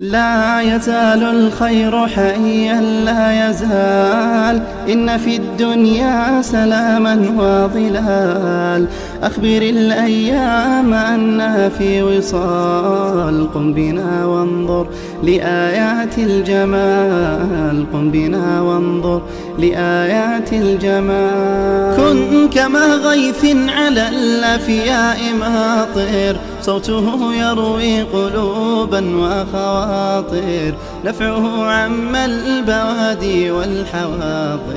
لا يزال الخير حيا لا يزال، إن في الدنيا سلاما وظلال. أخبر الأيام أنا في وصال، قم بنا وانظر لآيات الجمال، قم بنا وانظر لآيات الجمال. كن كما غيث على الأفياء ماطر، صوته يروي قلوبا وخواطر، نفعه عم البوادي والحواطر.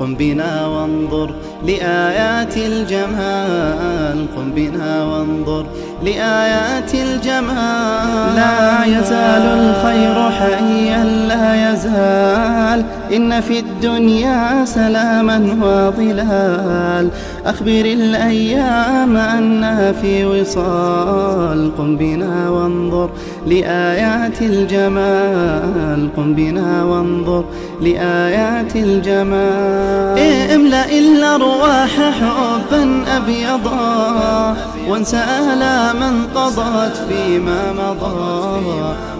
قم بنا وانظر لآيات الجمال، قم بنا وانظر لآيات الجمال. لا يزال الخير حيا لا يزال، إن في الدنيا سلاما وظلال. أخبر الأيام أنا في وصال، قم بنا وانظر لآيات الجمال، قم بنا وانظر لآيات الجمال. املأ الأرواح حبا أبيضا، وانسى آلاما قضت فيما مضى.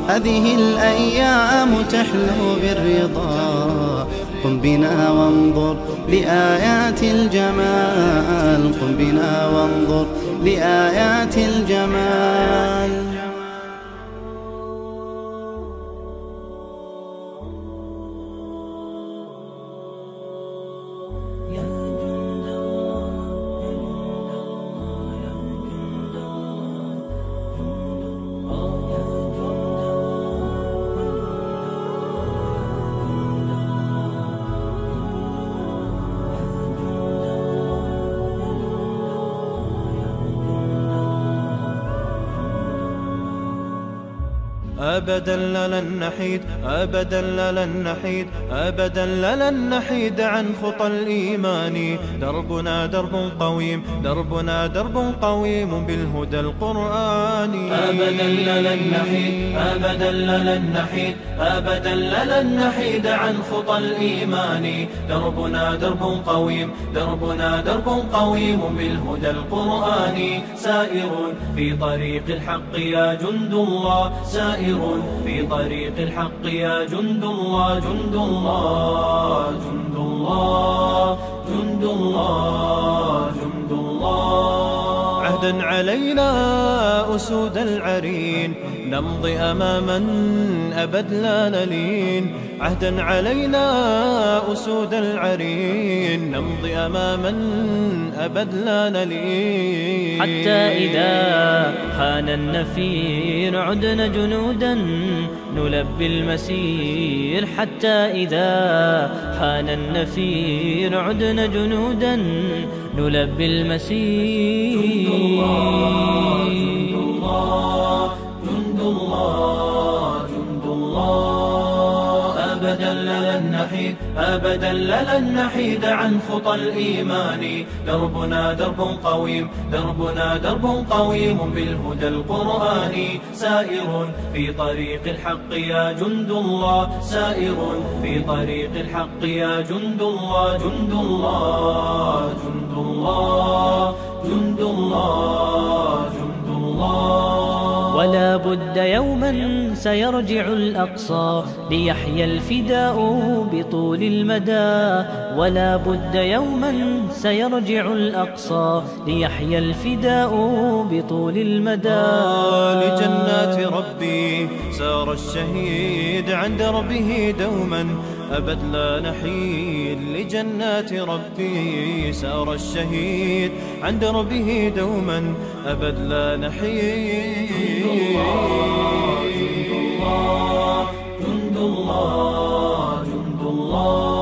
هذه الأيام تحلو بالرضا، قم بنا وانظر لآيات الجمال، قم بنا وانظر لآيات الجمال. أبدا لن نحيد، أبدا لن نحيد، أبدا لن نحيد عن خطى الإيمان. دربنا درب قويم، دربنا درب قويم بالهدى القرآني. أبدا لن نحيد، أبدا لن نحيد، أبدا لن نحيد عن خطى الإيمان. دربنا درب قويم، دربنا درب قويم بالهدى القرآني. سائر في طريق الحق يا جند الله، سائر في طريق الحق يا جند الله، جند الله، جند الله، جند الله، جند الله. عهدا علينا أسود العرين، نمضي أماما أبد لا نلين. عهدا علينا أسود العرين، نمضي أماما أبد لا نلين. حتى إذا حان النفير عدنا جنودا نلبي المسير. حتى إذا حان النفير عدنا جنودا نلبي المسير. جند الله، جند الله، جند الله، جند الله. أبدا لن نحيد، أبدا لن نحيد عن خطى الإيمان. دربنا درب قويم، دربنا درب قويم بالهدى القرآني. سائر في طريق الحق يا جند الله، سائر في طريق الحق يا جند الله، جند الله، جند الله، جند الله، جند الله. ولا بد يوما سيرجع الأقصى ليحيى الفداء بطول المدى. ولا بد يوما سيرجع الأقصى ليحيى الفداء بطول المدى. لجنات ربي سار الشهيد عند ربه دوما، أبد لا نحيد. لجنات ربي سار الشهيد عند ربه دوما، أبد لا نحيد. جند الله، جند الله.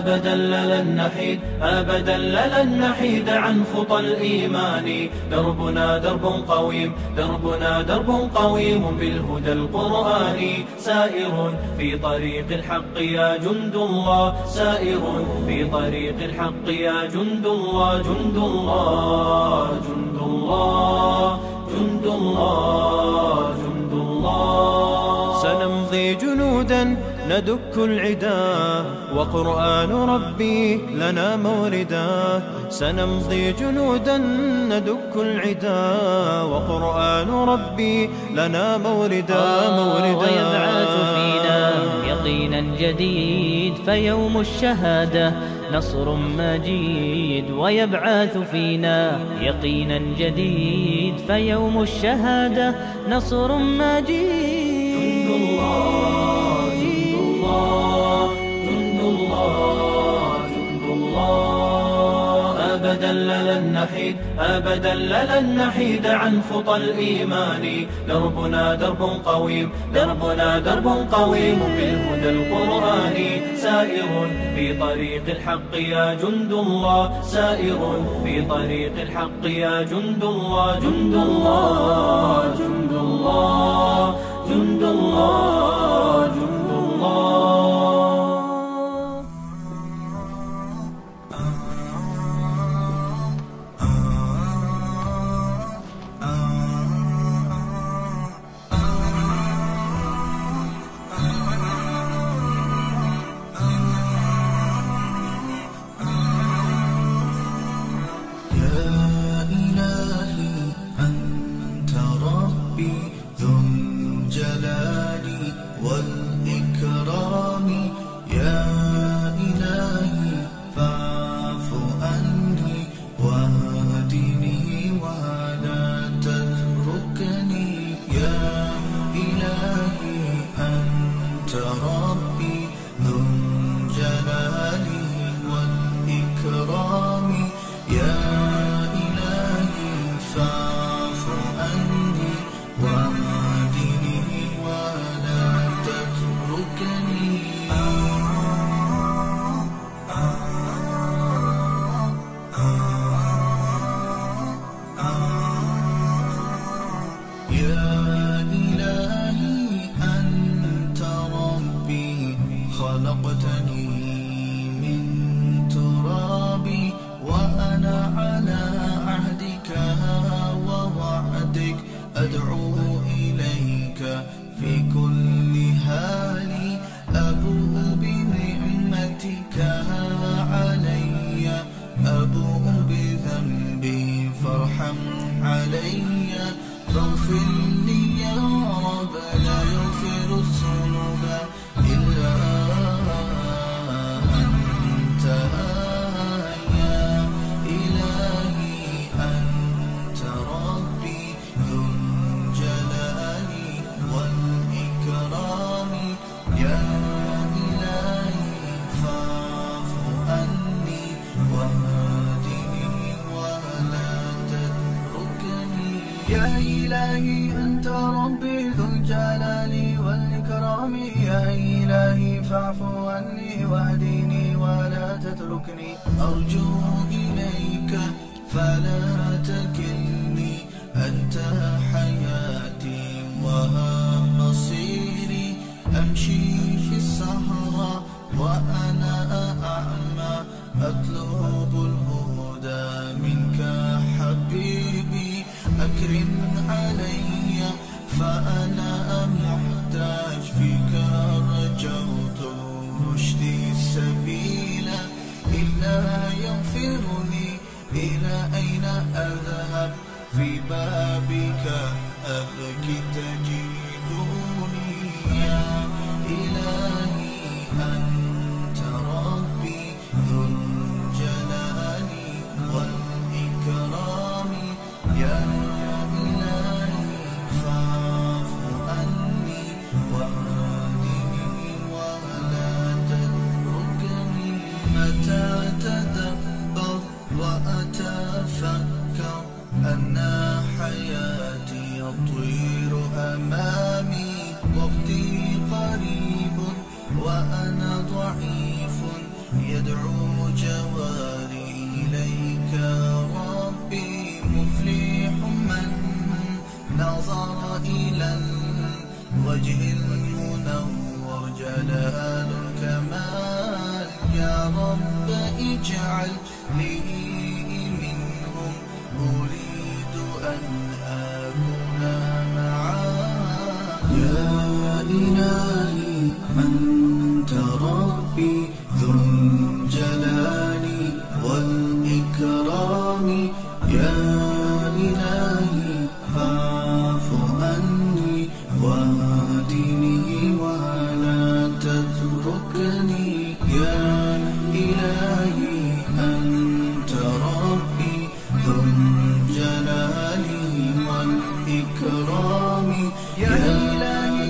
أبدا لن نحيد، أبدا لن نحيد عن خطى الإيمان. دربنا درب قويم، دربنا درب قويم بالهدى القرآني. سائر في طريق الحق يا جند الله، سائر في طريق الحق يا جند الله، جند الله، جند الله، جند الله، جند الله. سنمضي جنودا ندك العدا وقرآن ربي لنا موردا. سنمضي جنودا ندك العدا وقرآن ربي لنا موردا. ويبعث فينا يقينا جديد فيوم الشهادة نصر مجيد. ويبعث فينا يقينا جديد فيوم الشهادة نصر مجيد. جند الله جند الله جند الله جند الله. أبدا لن نحيد أبدا لن نحيد عن خطى الإيمان. دربنا درب قويم دربنا درب قويم بالهدى القرآني. سائر في طريق الحق يا جند الله سائر في طريق الحق يا جند الله. جند الله جند الله جند الله جند الله. يا إلهي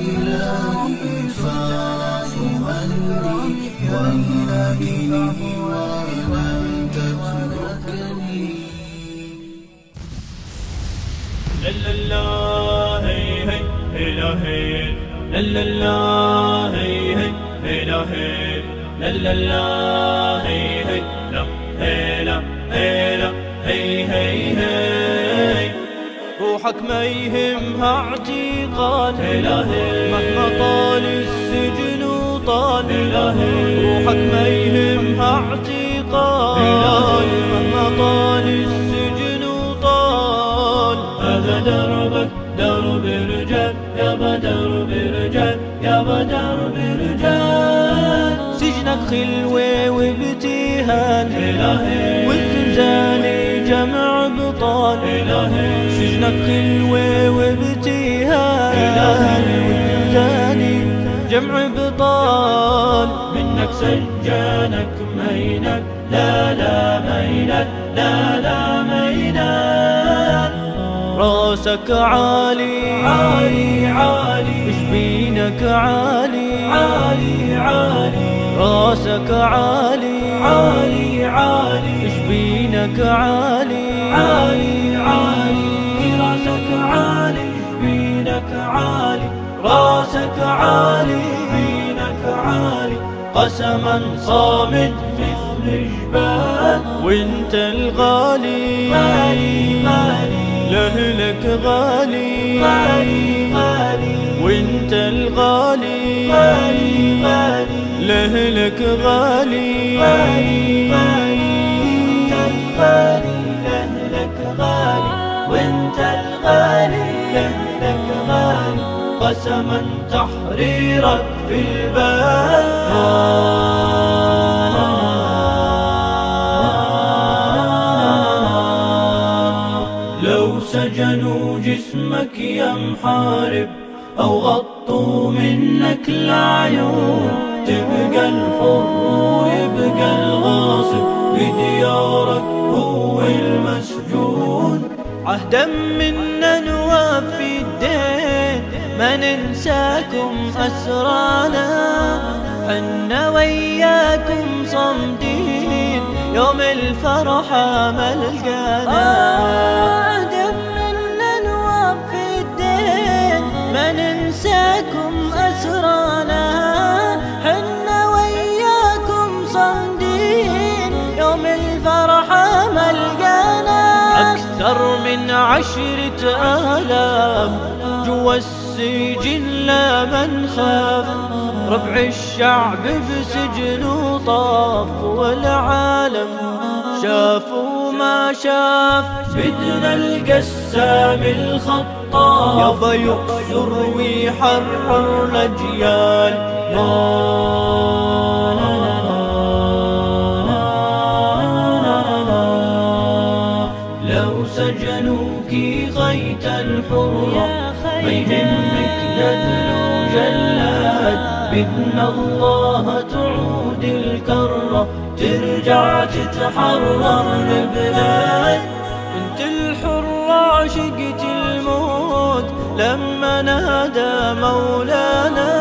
إلهي صلاة أمني وإلى دينه ومن تتركني. لا هي هي إلهي لا هي هي إلهي لا هي هي لا هي هي هي هي هي روحك ما يهمها اعتقال مهما طال السجن وطال روحك ما يهمها اعتقال مهما طال السجن وطال هذا دربك درب رجال يابا درب رجال يابا درب رجال سجنك خلوة وابتهال والزنزانة جمع بطال سجنك خلوة وابتهال والزنزاني جمع بطال منك سجانك مينك لا لا مينك لا لا مينك راسك عالي عالي عالي جبينك عالي عالي عالي راسك عالي عالي عالي جبينك عالي عالي عالي راسك عالي جبينك عالي راسك عالي جبينك عالي قسما صامد مثل الجبال وانت الغالي غالي غالي لأهلك غالي غالي غالي وانت الغالي غالي غالي لأهلك غالي غالي وانت الغالي لأهلك غالي وانت الغالي لأهلك غالي قسما تحريرك في البال لو سجنوا جسمك يا محارب أو غطوا منك العيون تبقى الحر ويبقى الغاصب بديارك هو المسجون عهدا منا نوفي الدين ما ننساكم أسرانا حنا وياكم صمدين يوم الفرحة ما لقانا عهدا منا نوفي الدين ما ننساكم أسرانا أكثر من 10,000 جوا السجن لا من خاف ربع الشعب بسجن وطاف والعالم شاف وما شاف بدنا القسام الخطاف يابا يكسر ويحرر الأجيال سجنوكي غيت الحرة ما يهمك ذل وجلاد بدنا الله تعود الكرة ترجع تتحرر البلاد انت الحرة عشقت الموت لما نادى مولانا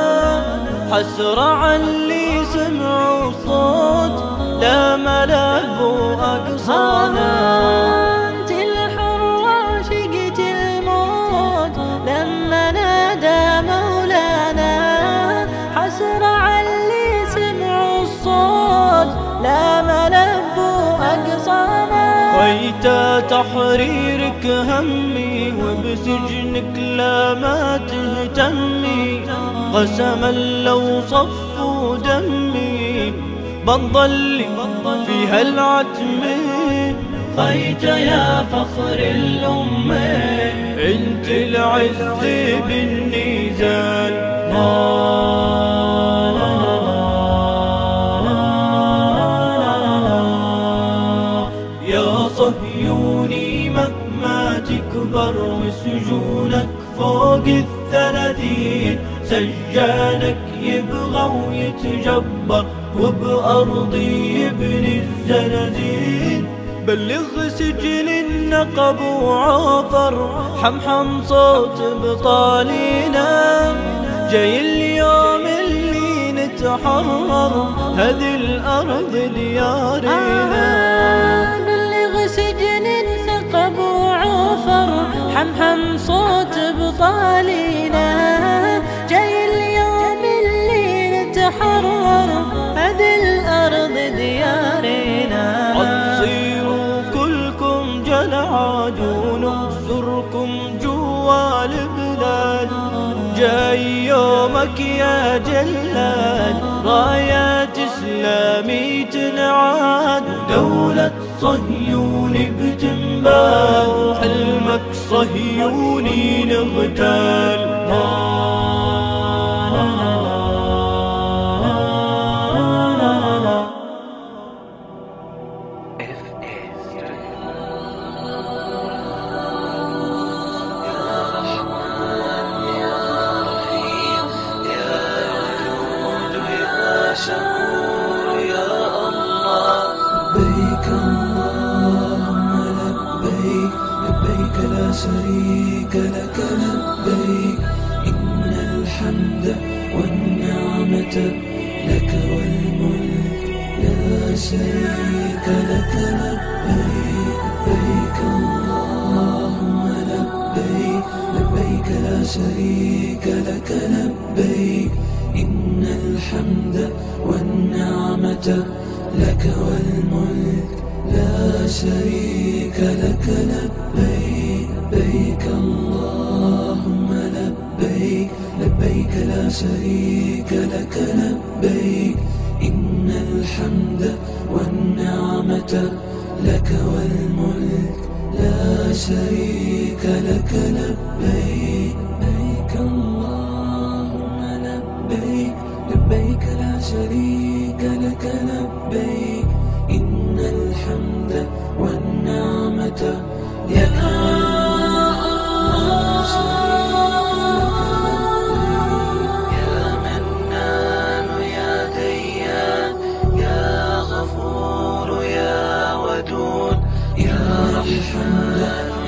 حسرة عاللي سمعوا الصوت لا ملاب أقصانا غيت تحريرك همي وبسجنك لا ما تهتمي قسما لو صفوا دمي بنضل في هالعتم غيت يا فخر الأمة انت العز بالنزال وسجونك فوق 30 سجانك يبغى ويتجبر وبأرضي يبني الزنازين بلغ سجن النقب وعافر حمحم صوت بطالينا جاي اليوم اللي نتحرر، هذه الأرض ديارنا. بلغ سجن ثقب وعفر، حمحم صوت بطالينا. جاي اليوم اللي نتحرر، هذه الأرض ديارنا. قد صيروا كلكم جلعاد ونحصركم جوا البلاد. جاي يومك يا جلال، رايات إسلامي تنعاد، دولة صهيون بتنبال، حلمك صهيوني نغتال. لا شريك لك لبيك، إن الحمد والنعمة لك والملك، لا شريك لك لبيك. لبيك اللهم لبيك، لبيك لا شريك لك لبيك، إن الحمد والنعمة لك والملك، لا شريك لك لبيك. لبيك اللهم لبيك، لبيك لا شريك لك لبيك، إن الحمد والنعمة لك والملك، لا شريك لك لبيك. لبيك اللهم لبيك، لبيك لا شريك لك لبيك، إن الحمد والنعمة لك والملك. لا شريك لك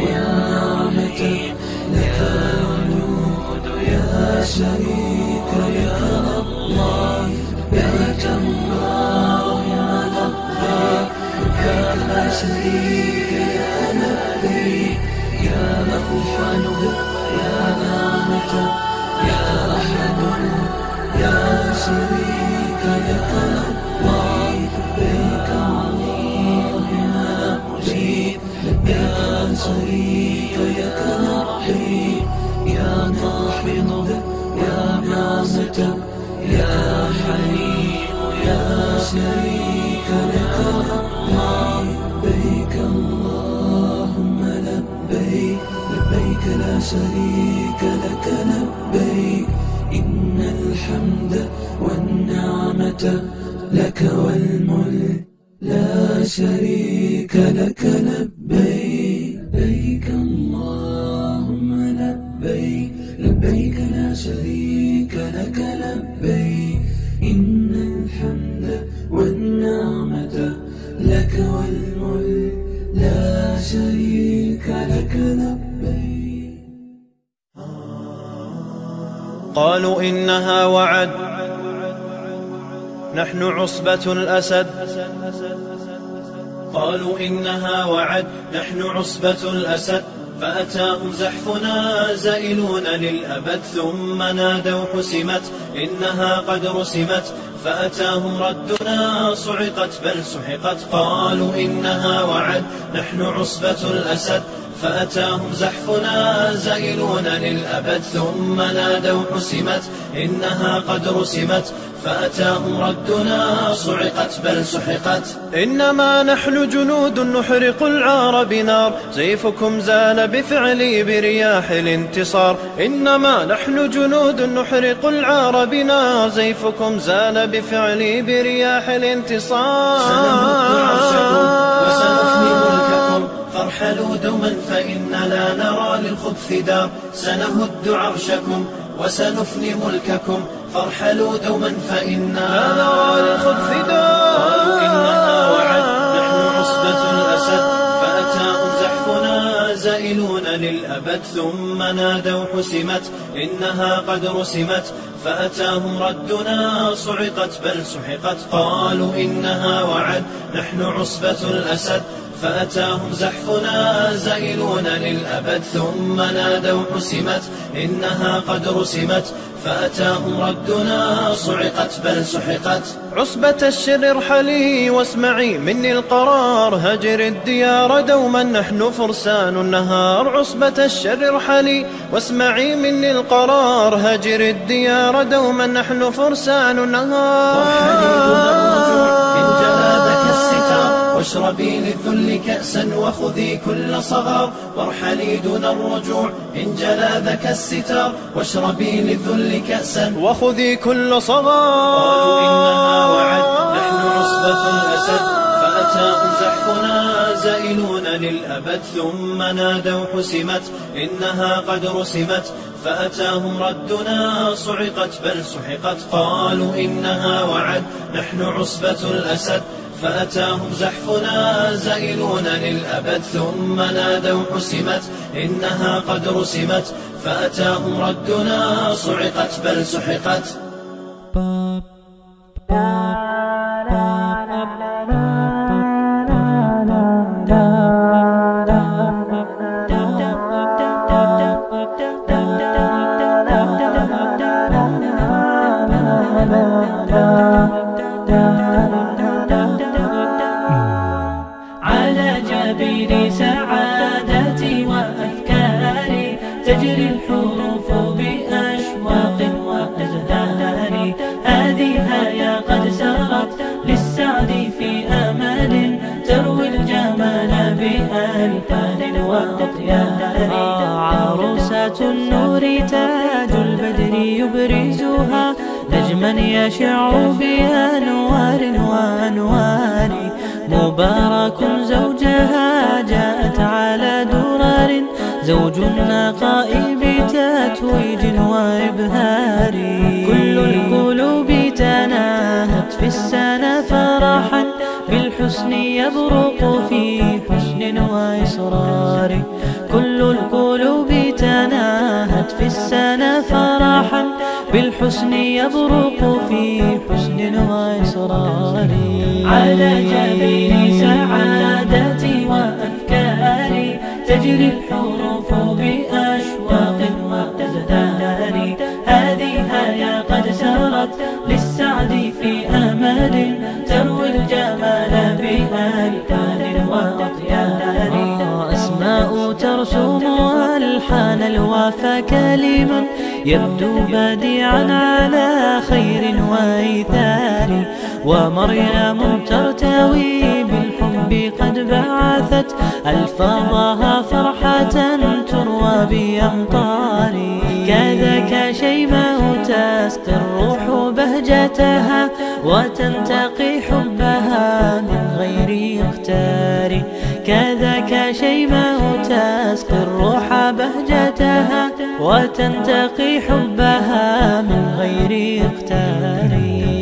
لبيك اللهم لبيك، لبيك لا شريك لك لبيك، يا ملحد يا نعمة يا أحد، لا شريك لك لبيك. لبيك اللهم لبيك، لبيك لا شريك لك لبيك، يا ناحض يا نعمة يا حليم، يا شريك لك لبيك. اللهم لبيك، لبيك لا شريك لك لبيك، إن الحمد والنعمة لك والملك، لا شريك لك لبيك. لبيك اللهم لبيك، لبيك لا شريك لك لبيك، إن الحمد والنعمة لك والملك، لا شريك لك لبيك. قالوا إنها وعد، نحن عصبة الأسد. قالوا إنها وعد، نحن عصبة الأسد. فأتاهم زحفنا زائلون للأبد، ثم نادوا حسمت إنها قد رسمت. فأتاهم ردنا صعقت بل سحقت. قالوا إنها وعد، نحن عصبة الأسد. فأتاهم زحفنا زائلون للأبد، ثم نادوا حسمت إنها قد رسمت. فأتاهم ردنا صعقت بل سحقت. إنما نحن جنود نحرق العار بنار، سيفكم زال بفعلي برياح الانتصار. إنما نحن جنود نحرق العار بنار، سيفكم زال بفعلي برياح الانتصار. سنمد عرشكم وسنفني ملككم، فارحلوا دوما فإن لا نرى للخبث دار. سنهد عرشكم وسنفني ملككم، فارحلوا دوما فإنا لا نرى للخبث دار. قالوا إنها وعد، نحن عصبة الأسد. أتاهم زحفنا زائلون للأبد. ثم نادوا حسمت إنها قد رسمت، فأتاهم ردنا صعقت بل سحقت. قالوا إنها وعد نحن عصبة الأسد، فأتاهم زحفنا زائلون للأبد. ثم نادوا حسمت إنها قد رسمت، فأتاهم ردنا صعقت بل سحقت. عصبة الشر ارحلي واسمعي مني القرار، هجر الديار دوما نحن فرسان النهار. عصبة الشر ارحلي واسمعي مني القرار، هجر الديار دوما نحن فرسان النهار. وارحلي دون إن جلادك الستار، واشربي للذل كأسا وخذي كل صغار. وارحلي دون الرجوع إن جلاذك الستار، واشربي للذل كأسا وخذي كل صغار. قالوا إنها وعد نحن عصبة الأسد، فأتاهم زحفنا زائلون للأبد. ثم نادوا حسمت إنها قد رسمت، فأتاهم ردنا صعقت بل سحقت. قالوا إنها وعد نحن عصبة الأسد، فأتاهم زحفنا زائلون للأبد. ثم نادوا حسمت إنها قد رسمت، فأتاهم ردنا صعقت بل سحقت. تجري الحروف بأشواق وأزهار، هذه يا قد سرت للسعد في أمل، تروي الجمال بألفان وأطيار. عروسة النور تاج البدر يبرزها، نجما يشع بأنوار وأنوار. مبارك زوجها جاءت على درار، زوج النقاء بتتويج وإبهار. كل القلوب تناهت في السنة فرحا، بالحسن يبرق في حسن وإصرار. كل القلوب تناهت في السنة فرحا، بالحسن يبرق في حسن وإصرار. على جبين سعادتي وأفكاري تجري الحروف بأشواق وأزدار، هذه يا قد سرت للسعد في أمل، تروي الجمال بألفان وأطيار. أسماء ترسم ألحان الوفا كلماً، يبدو بديعا على خير وإيثار. ومريم ترتوي بالحب قد بعثت، ألفاظها فرحة تروى بأمطار. كذاك شيماء تسقي الروح بهجتها، وتنتقي حبها من غير اختار. كذاك شيماء تسقي الروح بهجتها، وتنتقي حبها من غير اختار.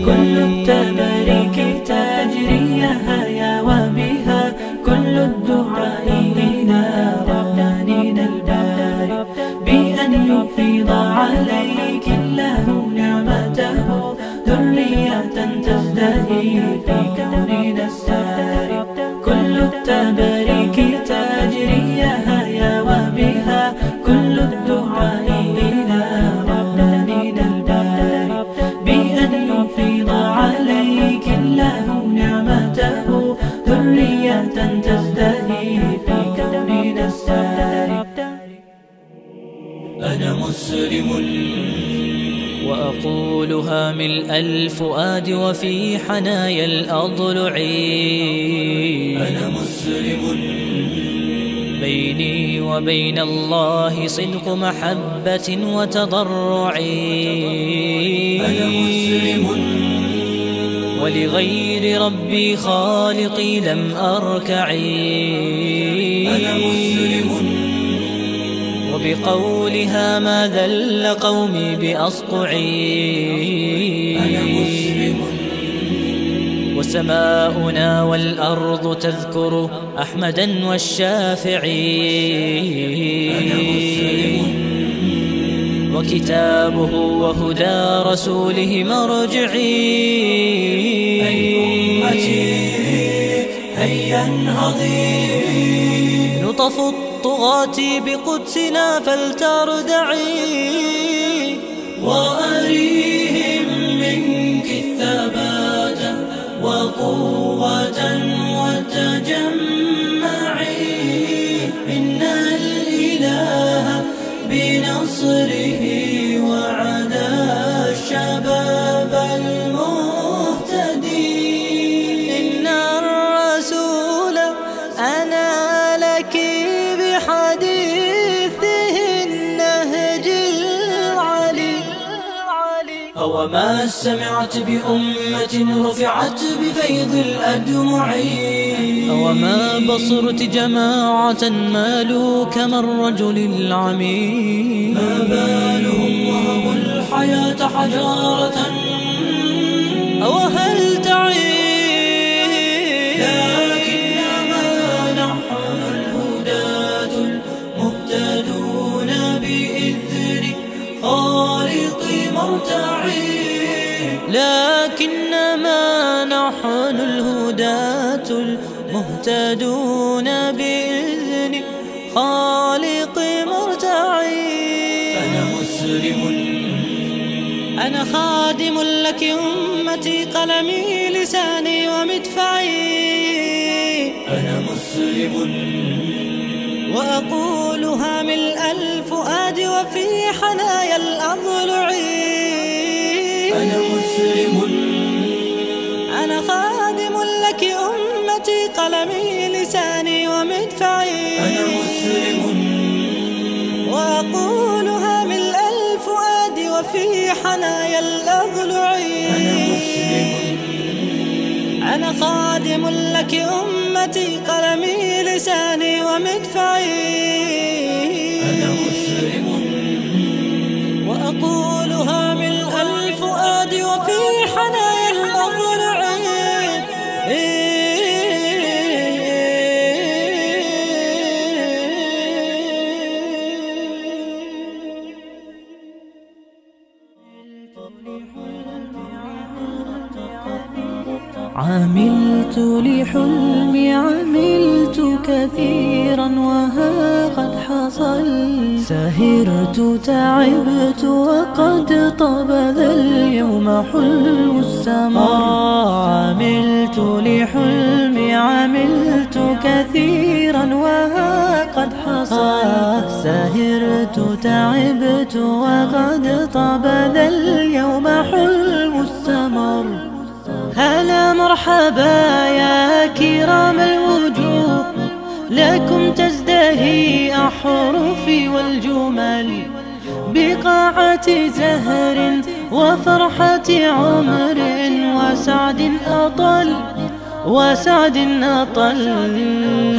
كل التباريك تجريها يا وبها، كل الدعاء لنا ربنا الباري. بأن يفيض عليك الله نعمته، ذرية تزدهي في كوننا الساري. كل التباريك تجريها يا وبها، كل الدعاء لنا ربنا الباري. بأن يفيض عليك الله نعمته، ذرية تزدهي في كوننا الساري. أنا مسلم وأقولها ملء الفؤاد وفي حنايا الأضلع. أنا مسلم بيني وبين الله صدق محبة وتضرع. أنا مسلم ولغير ربي خالقي لم أركع. أنا مسلم وبقولها ما ذل قومي بأصقعي. أنا مسلم سماؤنا والأرض تذكر أحمدا والشافعين وكتابه وهدى رسوله مرجعي. أي أمتي هيا انهضي لطف الطغاة بقدسنا فلتردعي وأريهم منك الثبات وقوة وتجمعي. إن الإله بنصره وعدا الشباب المهتدي. إن الرسول أنا لك بحديثه النهج العلي. أوما سمعت بأمة رفعت بفيض الأدمع. وما بصرت جماعة مالوا كما الرجل العميد. ما بالهم وهبوا الحياة حجارة وهل تعيش؟ لكنما نحن الهداة المهتدون بإذن خالق مرتعي. لكنما نحن الهداة مهتدون بإذن خالق مرتعي. أنا مسلم أنا خادم لك أمتي قلمي لساني ومدفعي. أنا مسلم وأقولها ملء الفؤاد وفي حنايا الأضلع. أنا مسلم أنا خادم لك أمتي قلمي لساني ومدفعي. أنا مسلم وأقولها ملء الفؤاد وفي حنايا الأضلع. أنا مسلم أنا خادم لك أمتي قلمي لساني ومدفعي. أنا مسلم وأقولها ملء الفؤاد وفي حنايا الأضلع. عملت لحلمي عملت كثيرا وها قد حصل. سهرت تعبت وقد طاب ذا اليوم حلم السمر. عملت لحلمي عملت كثيرا وها قد حصل. سهرت تعبت وقد طاب ذا اليوم حلم السمر. هلا مرحبا يا كرام الوجوه لكم تزدهي أحرفي والجمل. بقاعة زهر وفرحة عمر وسعد أطل وسعد أطل.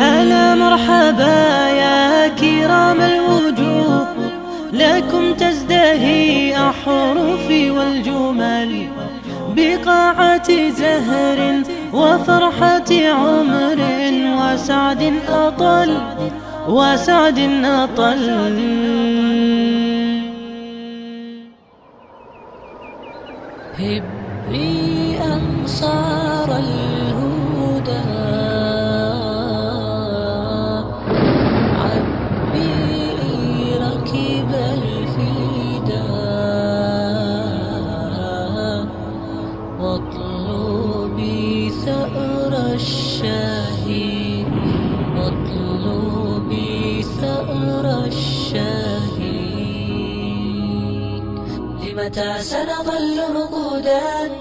هلا مرحبا يا كرام الوجوه لكم تزدهي أحرفي والجمل. بقاعة زهر وفرحة عمر وسعد أطل وسعد أطل. هبي أنصار الهدى عبي ركب الفدا واطلبي ثأر الشاهي واطلبي ثأر الشاهي. لمتى سنظل رقودا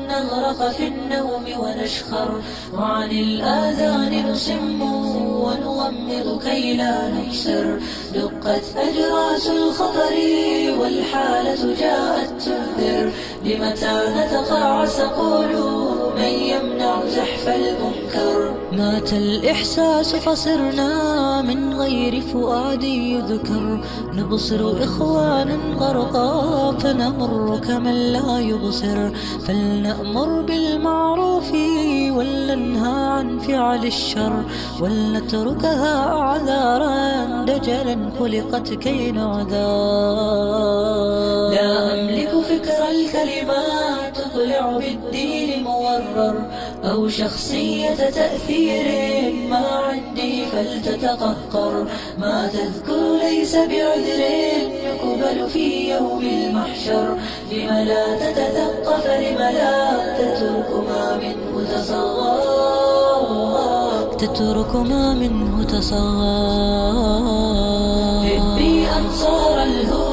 نغرق في النوم ونشخر وعن الآذان نصم ونغمض كي لا نبصر. دقت أجراس الخطر والحالة جاءت تنذر لمتى نتقاعس قولوا من يمنع زحف المنكر؟ مات الإحساس فصرنا من غير فؤاد يذكر، نبصر إخوانا غرقا فنمر كمن لا يبصر، فلنأمر بالمعروف ولننهى عن فعل الشر، ولنتركها أعذارا دجلا خلقت كي نعذار. لا أملك فكر الكلمات تطلع بالدين مورر، أو شخصية تأثير ما عندي فلتتقهقر، ما تذكر ليس بعذر يقبل في يوم المحشر، لم لا تتثقف لم لا تترك ما منه تصغر، تترك ما منه تصغر. هبي أنصار الهدى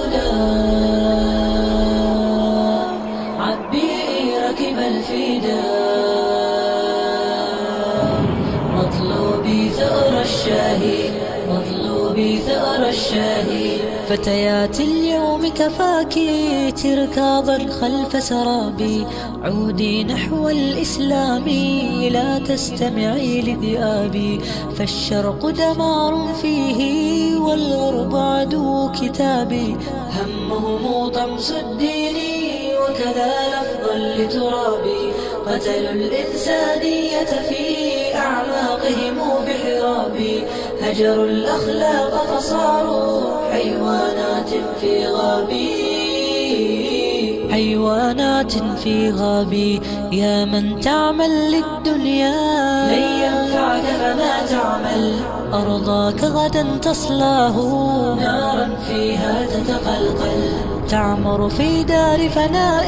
مطلوبي ثأر الشاهي. فتيات اليوم كفاكي تركاضا خلف سرابي، عودي نحو الإسلام لا تستمعي لذئابي، فالشرق دمار فيه والغرب عدو كتابي، همهم طمس الدين وكذا لفظا لترابي، قتلوا الإنسانية في أعماقهم بحرابي، هجروا الأخلاق فصاروا حيوانات في غابي، حيوانات في غابي. يا من تعمل للدنيا لن ينفعك فما تعمل، أرضاك غدا تصلاه نارا فيها تتقلقل، تعمر في دار فناء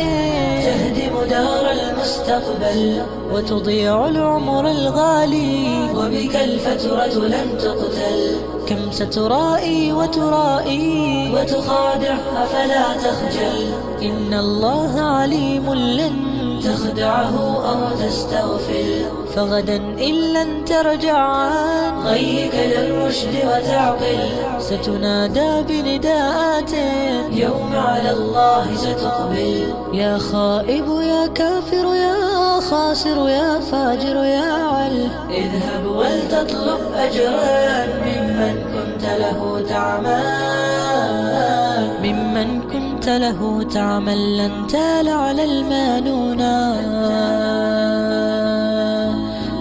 تهدم دار المستقبل، وتضيع العمر الغالي وبك الفترة لن تقتل، كم سترائي وترائي وتخادع أفلا تخجل، إن الله عليم لن تخدعه أو تستغفل، فغدا إن لن ترجع عن غيك للرشد وتعقل، ستنادى بنداءات يوم على الله ستقبل. يا خائب يا كافر يا خاسر يا فاجر يا عل، اذهب ولتطلب أجرا ممن كنت له تعمل، ممن كنت له تعمل. لن تال على المانونا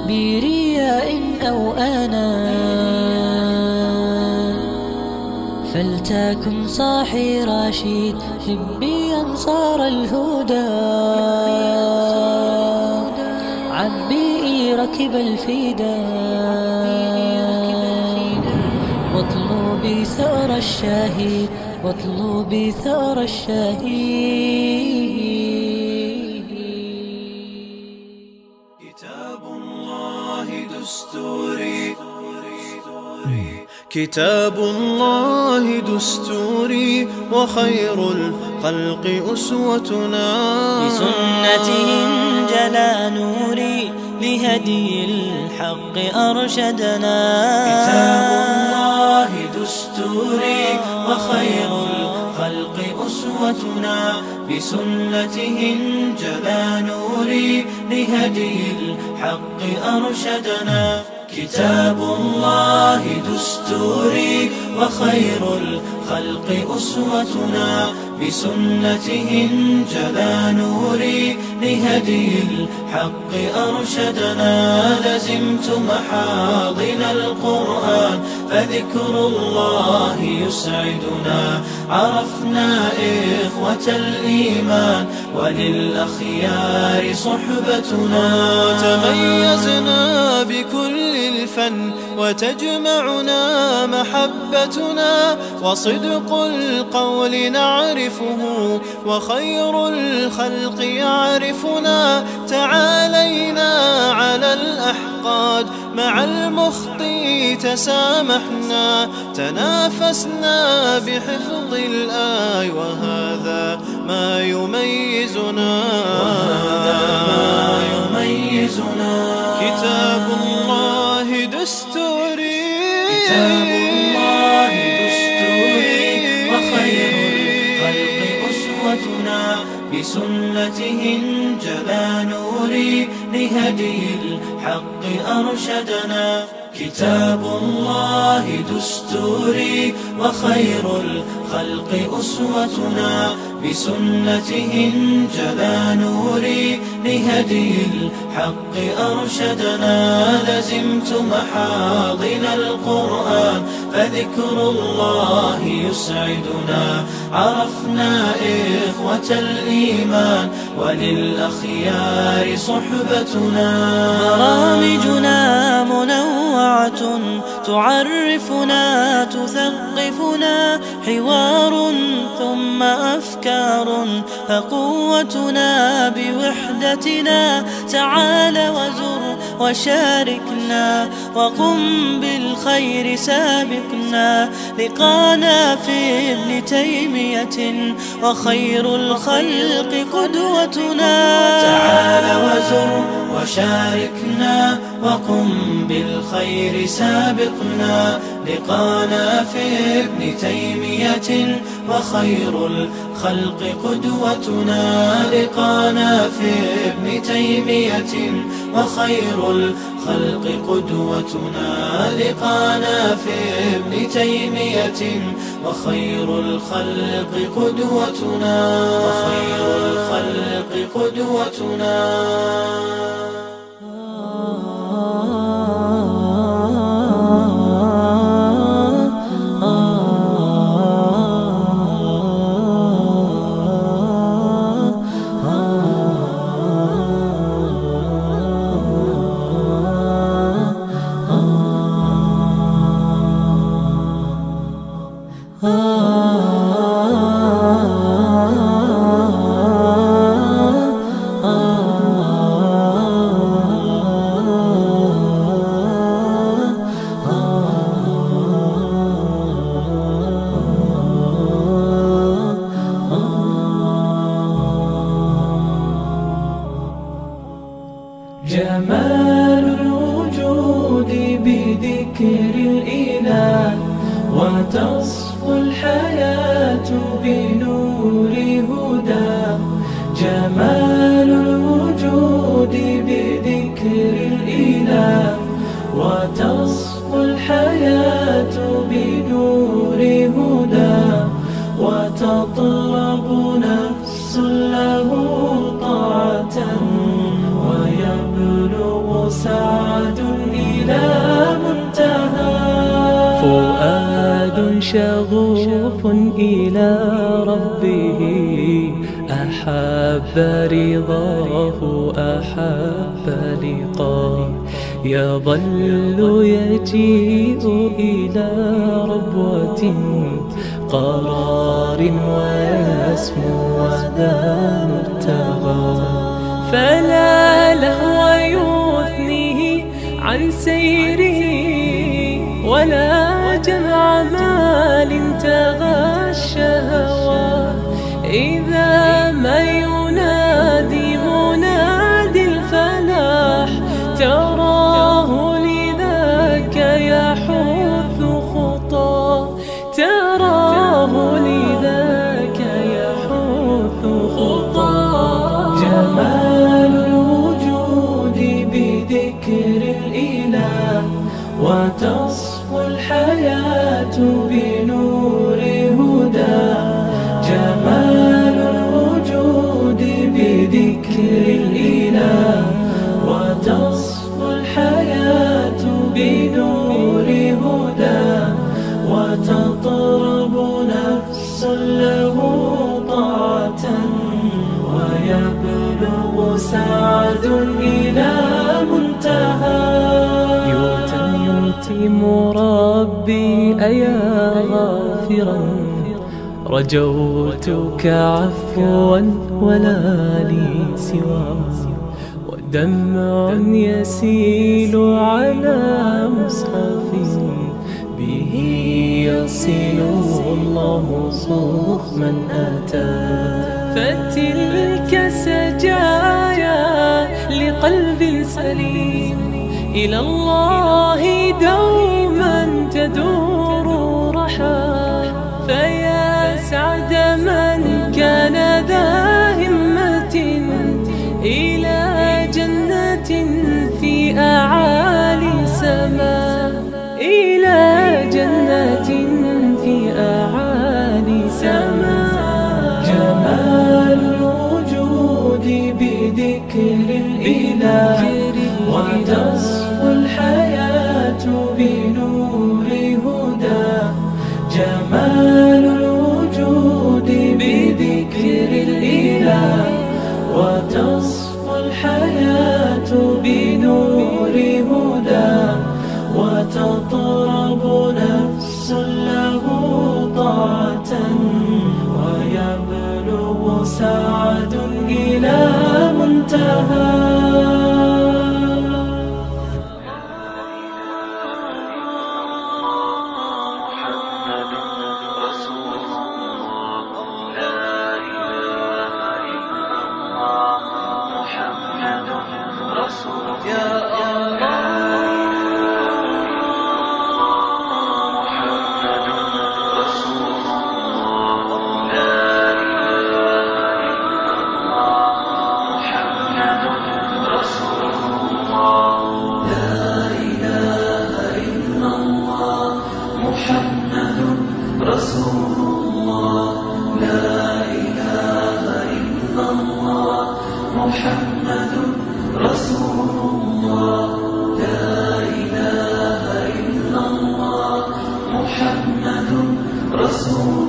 برياء أو أنا، فلتكن صاحي رشيد. هبي أنصار الهدى عبئي ركب الفدا، واطلبي ثأر الشاهد، واطلبي ثأر الشهيد. كتاب الله دستوري، كتاب الله دستوري، وخير الخلق أسوتنا، بسنته انجلى نوري، لهدي الحق أرشدنا. كتاب الله دستوري، وخير الخلق أسوتنا، بسنته انجلى نوري، لهدي الحق أرشدنا. كتاب الله دستوري، وخير الخلق أسوتنا، بسنته انجلى نوري، لهدي الحق أرشدنا. لزمت محاضن القرآن فذكر الله يسعدنا، عرفنا إخوة الإيمان وللأخيار صحبتنا، تميزنا بكل الفن وتجمعنا محبتنا، وصدق القول نعرفه وخير الخلق يعرفنا، تعالينا على الأحقاد مع المخطي تسامحنا، تنافسنا بحفظ الآي وهذا ما يميزنا، وهذا ما يميزنا. كتاب الله دستوري، كتاب الله دستوري، وخير الخلق أسوتنا، بسنة جلا نوري لهدي الحق أرشدنا. كتاب الله دستوري وخير الخلق أسوتنا، بسنته انجلى نوري لهدي الحق أرشدنا. لزمت محاضن القرآن فذكر الله يسعدنا، عرفنا إخوة الإيمان وللأخيار صحبتنا. برامجنا منوعة تعرفنا تثقفنا، حوار ثم أفكار فقوتنا بوحدتنا. تعال وزر وشاركنا وقم بالخير سابقنا. لقانا في ابن تيمية وخير الخلق قدوتنا. تعال وزر وشاركنا وقم بالخير سابقنا. لقانا في ابن تيمية وخير الخلق قدوتنا. لقانا في ابن تيمية وخير الخلق قدوتنا. لقانا في ابن تيمية وخير الخلق قدوتنا. وخير الخلق قدوتنا. جمال الوجود بذكر الإله، وتصفو الحياة بنور هداه. جمال الوجود بذكر الإله، وتصفو الحياة بنور هداه. وتطلب نفس له طاعة، سعد إلى منتهى. فؤاد شغوف إلى ربه، أحب رضاه أحب لقاه. يظل يجيء إلى ربوة قرار، ويسمو ذا مرتغى. فلا لهو يثنيه عن سيره، ولا جمع مال تغى الشهوى. إذا ما ينادي منادي الفلاح، تراه لذاك يحث خطاه. تراه لذاك يحث خطاه. جمال وتصفو الحياة بنور هدى. جمال الوجود بذكر الإله، وتصفو الحياة بنور هدى. وتطرب نفس له طاعة، ويبلغ سعد إلى منتهى. يتيم ربي أيا غافرا، رجوتك عفوا ولا لي سوى. ودمع يسيل على مصحف، به يصل الله صوف من أتى. فتلك سجايا لقلب سليم، إلى الله دوما تدور رحاه. فيا سعد من كان ذا همة، إلى جنة في أعالي سما، إلى جنة في أعالي سما. جمال الوجود بذكر الإله، وتصفو الحياة بنور هدى. جمال الوجود بذكر الإله، وتصفو الحياة بنور هدى. وتطرب نفس له طاعة، ويبلغ سعد إلى منتهى. محمد رسول الله، لا إله إلا الله. محمد رسول الله، لا إله إلا الله. محمد رسول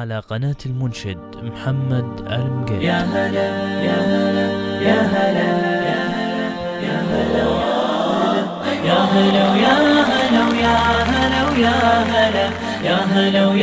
على قناة المنشد محمد المقيري. يا هلا يا هلا يا هلا يا هلا يا هلا يا هلا يا هلا يا هلا يا هلا يا هلا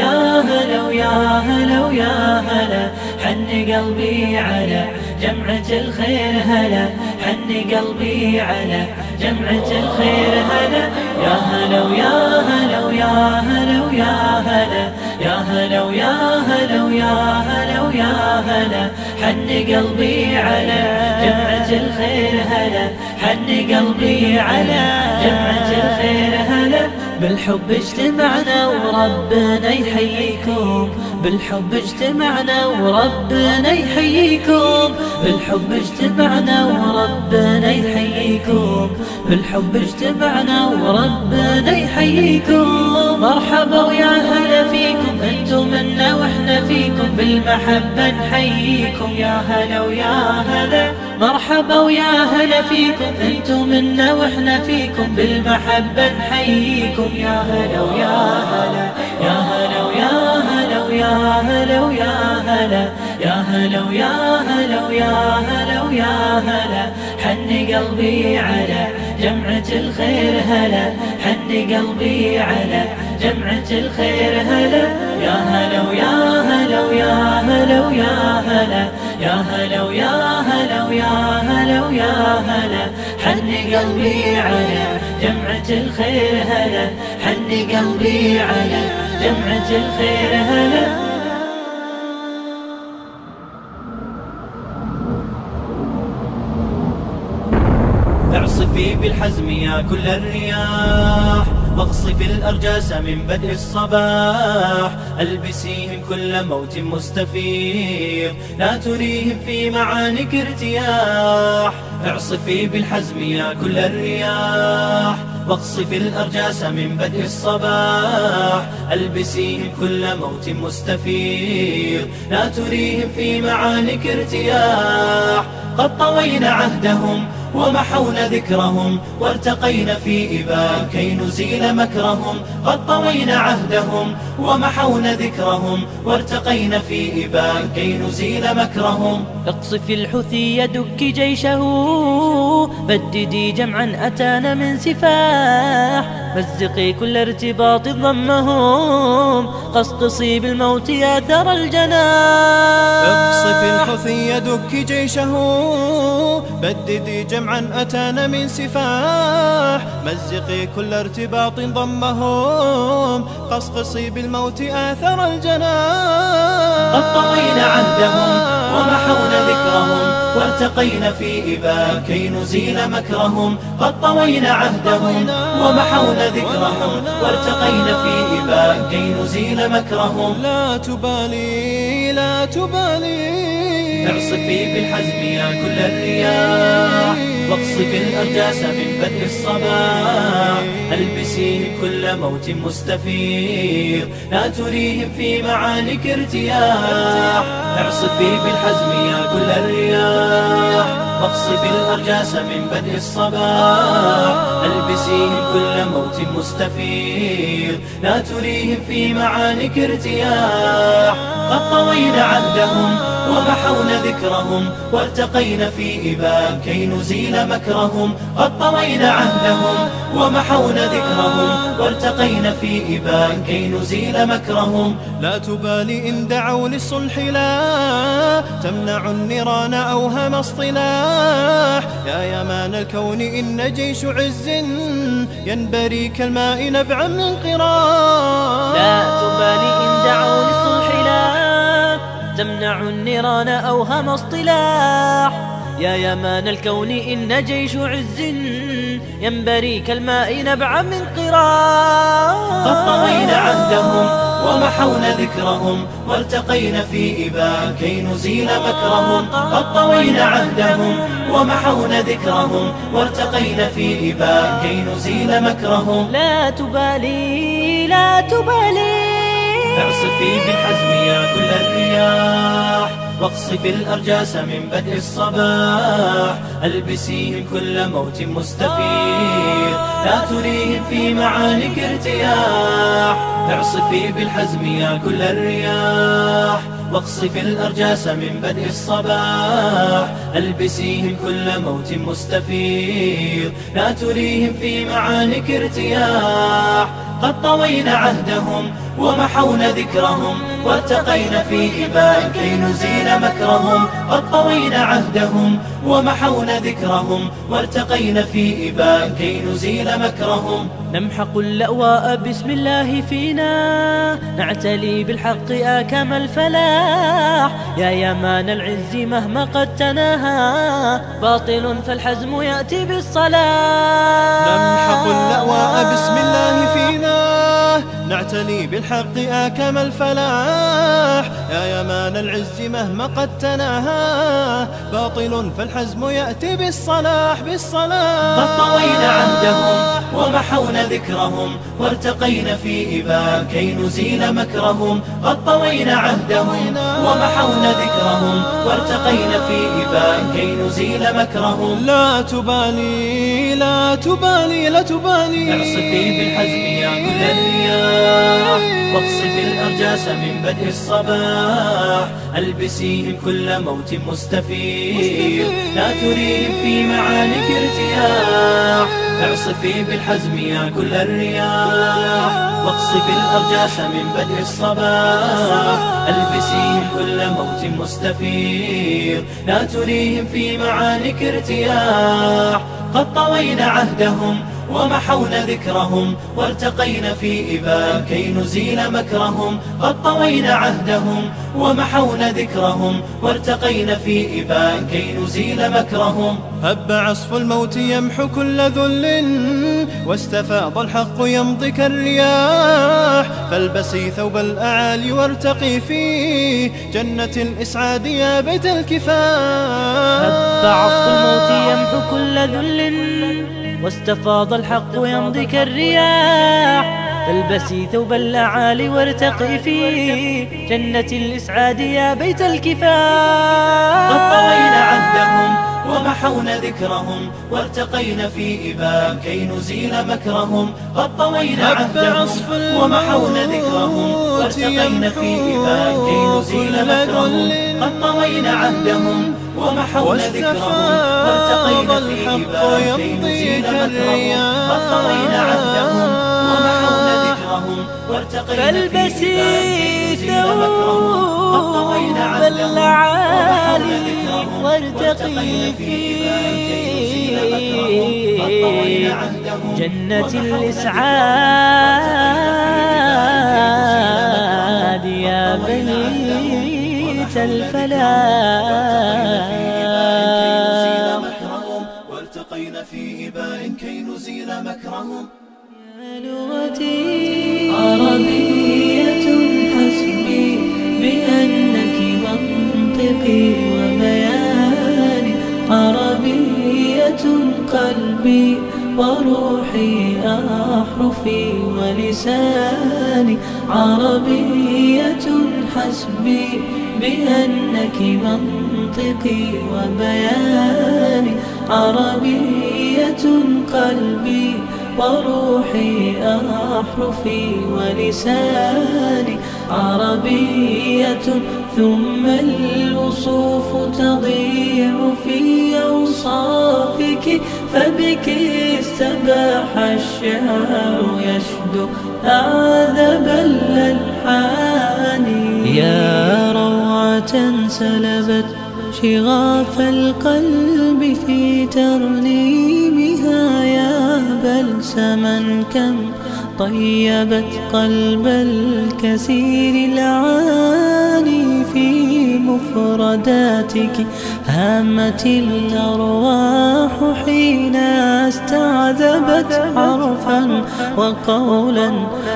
يا هلا يا هلا. حن قلبي على جمعة الخير هلا، حن قلبي على جمعة الخير هلا. يا هلا يا هلا يا هلا يا هلا يا هلا ويا هلا ويا هلا ويا هلا. حن قلبي على جمعة الخير هلا، حن قلبي على جمعة الخير هلا. بالحب اجتمعنا وربنا يحييكم، بالحب اجتمعنا وربنا يحييكم، بالحب اجتمعنا وربنا يحييكم، بالحب اجتمعنا وربنا يحييكم. مرحبا ويا هلا فيكم، انتم منا واحنا فيكم، بالمحبة نحييكم يا هلا ويا هلا. مرحبا ويا هلا فيكم، انتم منا واحنا فيكم، بالمحبة نحييكم يا هلا ويا هلا يا هلا ويا هلا ويا هلا ويا هلا يا هلا ويا هلا ويا هلا ويا هلا. حن قلبي على جمعة الخير هلا، حن قلبي على جمعة الخير هلا. يا هلا ويا هلا ويا هلا ويا هلا يا هلا ويا هلا ويا هلا ويا هلا. حن قلبي على جمعة الخير هلا، حن قلبي على جمعة الخير هلا. اعصفي بالحزم يا كل الرياح، واقصفي الأرجاس من بدء الصباح. ألبسيهم كل موت مستفيض، لا تريهم في معانك ارتياح. اعصفي بالحزم يا كل الرياح، واقصفي الأرجاس من بدء الصباح. ألبسيهم كل موت مستفيض، لا تريهم في معانك ارتياح. قد طوينا عهدهم ومحونا ذكرهم، وارتقينا في إباء كي نزيل مكرهم. قد طوينا عهدهم ومحونا ذكرهم، وارتقينا في إباء كي نزيل مكرهم. اقصفي الحوثي يدك جيشه، بددي جمعا أتانا من سفاح. مزقي كل ارتباط ضمهم قصقصي بالموت يا ثرى الجنان. اقصف الحثي دك جيشه بددي جمعا أتانا من سفاح، مزقي كل ارتباط ضمهم قصقصي بالموت آثر الجنان. قد طوينا عهدهم ومحونا ذكرهم وارتقينا في إبا كي نزيل مكرهم. قد طوينا عهدهم ومحونا ذكرهم وارتقينا في إبا كي نزيل مكرهم. لا تبالي لا تبالي اعصفي بالحزم يا كل الرياح واقصفي الأرجاس من بدء الصباح. ألبسيهم كل موت مستفيض لا تريهم في معانك ارتياح. اعصفي بالحزم يا كل الرياح واقصفي الأرجاس من بدء الصباح. ألبسيهم كل موت مستفيض لا تريهم في معانك ارتياح. قد طوينا عهدهم ومحونا ذكرهم وارتقينا في إبا كي نزيل مكرهم. قد طوينا عهدهم ومحونا ذكرهم وارتقينا في إبا كي نزيل مكرهم. لا تبالي إن دعوا للصلح لا تمنع النيران أوهم اصطلاح. يا يمان الكون إن جيش عز ينبري كالماء نبعا من قراء. لا تبالي إن دعوا للصلح لا تمنع النيران أوهم اصطلاح. يا يمان الكون إن جيش عز ينبري كالماء نبعا من قراء. قد طوينا عهدهم ومحونا ذكرهم وارتقينا في إبا كي نزيل مكرهم. قد طوينا عهدهم ومحونا ذكرهم وارتقينا في إبا كي نزيل مكرهم. لا تبالي لا تبالي اعصفي بالحزم يا كل الرياح واقصفي الأرجاس من بدء الصباح. ألبسيهم كل موت مستفيض لا تريهم في معانك ارتياح. اعصفي بالحزم يا كل الرياح واقصفي الأرجاس من بدء الصباح. ألبسيهم كل موت مستفيض لا تريهم في معانك ارتياح. قد طوينا عهدهم ومحونا ذكرهم وارتقينا في إبا كي نزيل مكرهم. قد طوينا عهدهم ومحونا ذكرهم وارتقينا في إبا كي نزيل مكرهم. نمحق اللأواء بسم الله فينا نعتلي بالحق آكم الفلاح. يا يمان العز مهما قد تناهى باطل فالحزم يأتي بالصلاح. نمحق اللأواء بسم الله فينا نعتلي بالحق آكم الفلاح. يا يمان العز مهما قد تناهى باطل فالحزم يأتي بالصلاح بالصلاح. قد طوينا عهدهم ومحونا ذكرهم وارتقينا في إبا كي نزيل مكرهم. قد طوينا عهدهم ومحونا ذكرهم وارتقينا في إبا كي نزيل مكرهم. لا تبالي لا تبالي لا تبالي اعصفي بالحزم يا كل الرياح واقصفي الأرجاس من بدء الصباح. ألبسيهم كل موت مستفيض لا تريهم في معانك ارتياح. اعصفي بالحزم يا كل الرياح واقصفي الأرجاس من بدء الصباح. ألبسيهم كل موت مستفيض لا تريهم في معانك ارتياح. قد طوينا عهدهم ومحونا ذكرهم وارتقينا في إبا كي نزيل مكرهم. قد طوينا عهدهم ومحونا ذكرهم وارتقينا في إبا كي نزيل مكرهم. هب عصف الموت يمحو كل ذل واستفاض الحق يمضي كالرياح. فالبسي ثوب الأعالي وارتقي في جنة الإسعاد يا بيت الكفاح. هب عصف الموت يمحو كل ذل واستفاض الحق يمضي كالرياح. فالبسي ثوب الأعالي وارتقي في جنة الإسعاد يا بيت الكفاح. قد طوينا عهدهم ومحونا ذكرهم وارتقينا في إباء كي نزيل مكرهم. قد طوينا عهدهم ومحونا ذكرهم وارتقينا في إباء كي نزيل مكرهم. قد طوينا عهدهم ومحونا ذكرهم وارتقينا في إباء كي نزيل مكرهم. قد طوينا عهدهم ومحونا ذكرهم وارتقينا في إباء كي نزيل مكرهم. قد طوينا عهدهم وارتقي في جنة الإسعاد يا بنيت الفلاح. وارتقينا في إباء كي نزيل مكرهم. يا لغتي عربية حسبي بأنك منطقي وبياني، عربية قلبي وروحي أحرفي ولساني، عربية حسبي بأنك منطقي وبياني، عربية قلبي وروحي أحرفي ولساني، عربية ثم الوصوف تضيع في أوصافك، فبك استباح الشعر يشدو أعذب الألحان. يا روعة سلبت شغاف القلب في ترنيمها، يا بلسما كم طيبت قلب الكثير العاني، في مفرداتك هامت الأرواح حين استعذبت حرفا وقولا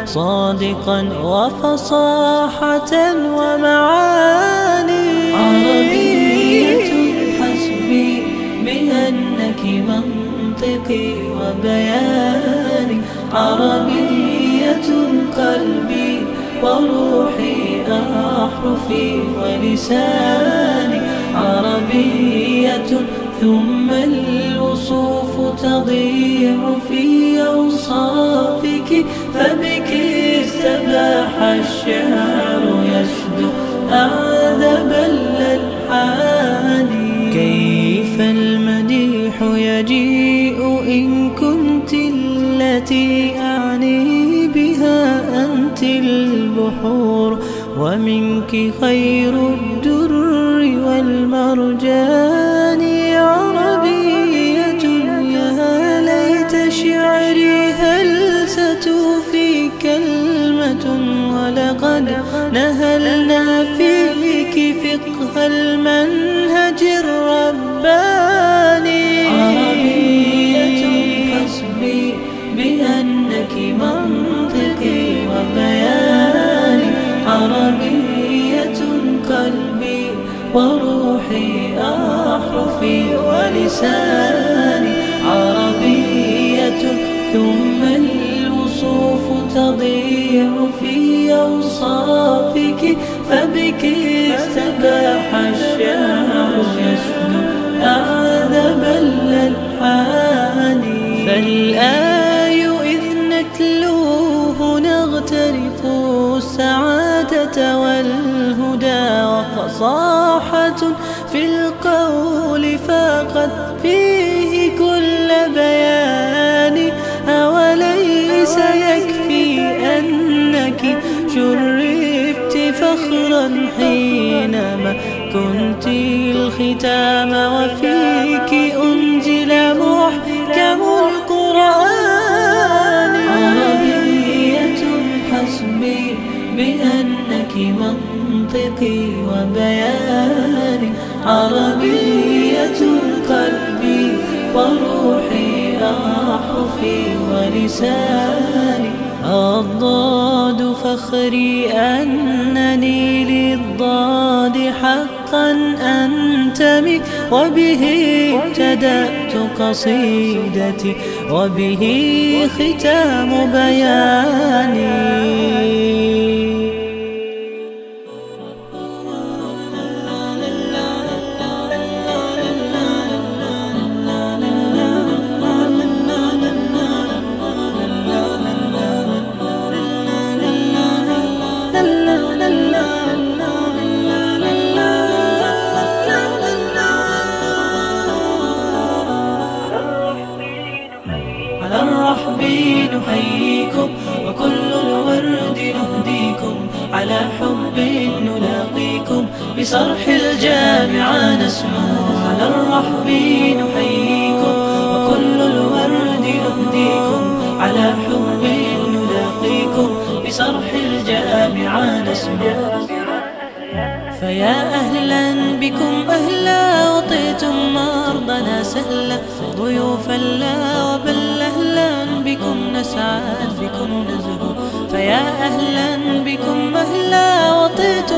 صادقا وفصاحة ومعاني. عربية حسبي بأنك منطقي وبياني، عربية قلبي وروحي أحرفي ولساني، عربية ثم الوصوف تضيع في أوصافك، فبك استباح الشعر يشدو أعذب الألحان. كيف المديح يجيء إن كنت التي أعني بها، أنت البحور ومنك خير الدر والمرجان. عربية يا ليت شعري هل ستوفي كلمة، ولقد نهلنا فيك فقه المنهج الرباني. عربية حسبي بأنك منطقي وبياني، عربية قلبي وروحي أحرفي ولساني، عربية ثم الوصوف تضيع في أوصافك، فبك استباح الشعر يشدو أعذب الألحان. فالآي إذ نتلوه نغترف السعادة والهدى وفصاحة في القول فقد فيه كل بيان. أوليس يكفي أنك شرفت فخرا حينما كنت الختام، وفيك أنزل محكم القرآن. عربية حسبي بأنك منطقي وبياني، عربية قلبي وروحي أحرفي ولساني، الضاد فخري أنني للضاد حقا أنتمي، وبه ابتدأت قصيدتي وبه ختام بياني. بصرح الجامعة نسمو على الرحب نحييكم وكل الورد نهديكم على حب نلاقيكم بصرح الجامعة نسمو. فيا أهلا بكم أهلا وطيتم أرضنا سهلا ضيوفا لا وبل أهلا بكم نسعد بكم نزهو. فيا أهلا بكم أهلا وطيتم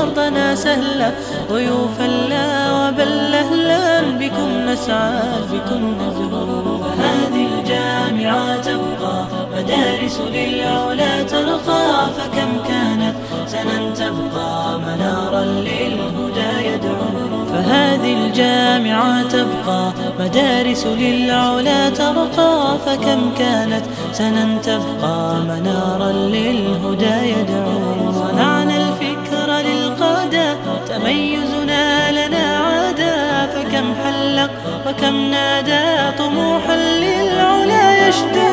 أرضنا سهلا ضيوفا لا وبل أهلا بكم نسعد بكم نزهو. فهذه الجامعة تبقى مدارس للعلا ترقى فكم كانت سنا تبقى منارا للهدى يدعو. فهذه الجامعة تبقى مدارس للعلا ترقى فكم كانت سنا تبقى منارا للهدى يدعو. صنعنا الفكر للقادة تميزنا لنا عادا فكم حلق وكم نادى طموحا للعلا يشتاق.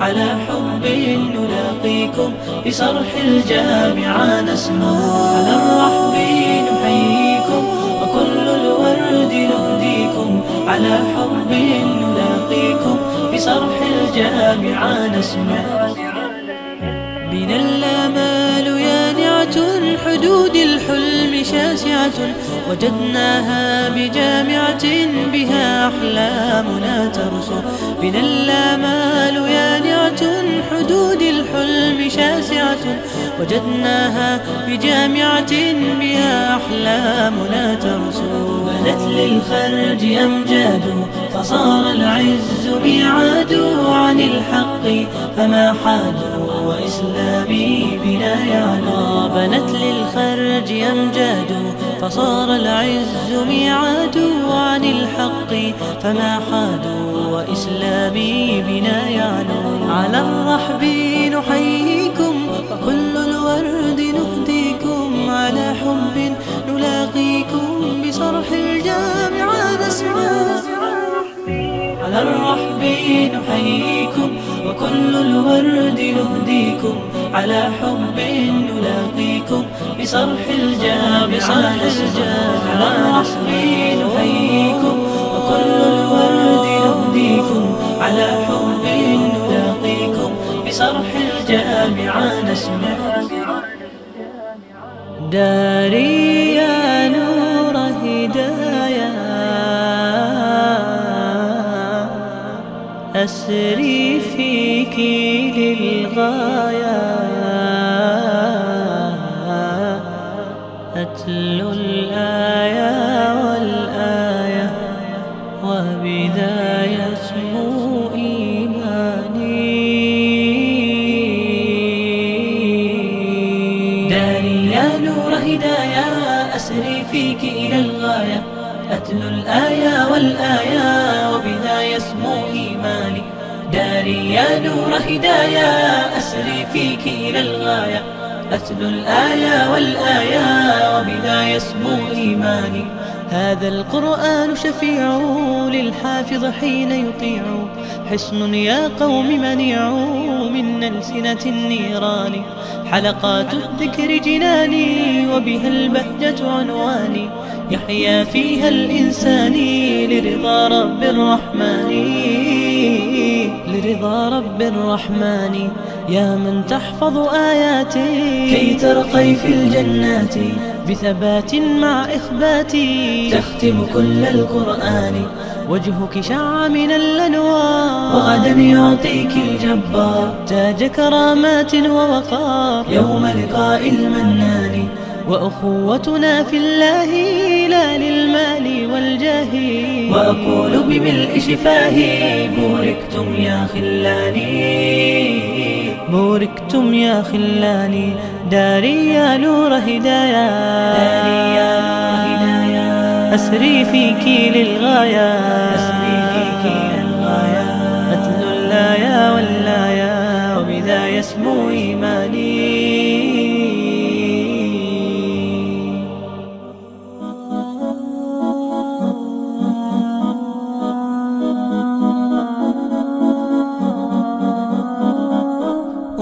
على حب نلاقيكم بصرح الجامعة نسمو على الرحب نحييكم وكل الورد نهديكم على حب نلاقيكم بصرح الجامعة نسمو. بنا الآمال يانعة حدود الحلم شاسعة وجدناها بجامعة بها أحلامنا ترسو. بنا الآمال حدود الحلم شاسعة وجدناها بجامعة بها أحلامنا ترسو. بدت للخرج أمجاد فصار العز ميعاد عن الحق فما حادوا وإسلامي بنا يعلو. بنت للخرج أمجاد فصار العز ميعاد عن الحق فما حادوا وإسلامي بنا يعلو. على الرحب نحييكم وكل الورد نهديكم على حب نلاقيكم بصرح الجامعة نسمو. على الرحب نحييكم وكل الورد نهديكم على حب نلاقيكم بصرح الجامعة نسمو. على الرحب نحييكم وكل الورد نهديكم على حب نلاقيكم بصرح الجامعة نسمو. داري يا نور هدايا أسري فيك للغاية أتلو الآية والآية وبداية اسمو إيماني. داري يا نور هدايا أسري فيك إلى الغاية أتلو الآية والآية وبداية اسمو إيماني. داري يا نور هدايا أسري فيك إلى الغاية أتلو الآية والآية وبداية اسمو إيماني. هذا القرآن شفيع للحافظ حين يطيع حصن يا قوم منيع من ألسنة النيران. حلقات الذكر جناني وبها البهجة عنواني يحيا فيها الإنسان لرضا رب الرحمن لرضا رب الرحمن. يا من تحفظ آياتي كي ترقي في الجنات بثبات مع إخباتي تختم كل القرآن. وجهك شع من الأنوار وغدا يعطيك الجبار تاج كرامات ووقار يوم لقاء المنان. وأخوتنا في الله لا للمال والجاه وأقول بملء شفاهي بوركتم يا خلاني بوركتم يا خلاني. داري يا نور هدايا داري يا نور هدايا أسري فيك للغاية أتلو اللايا واللايا وبذا يسمو إيماني.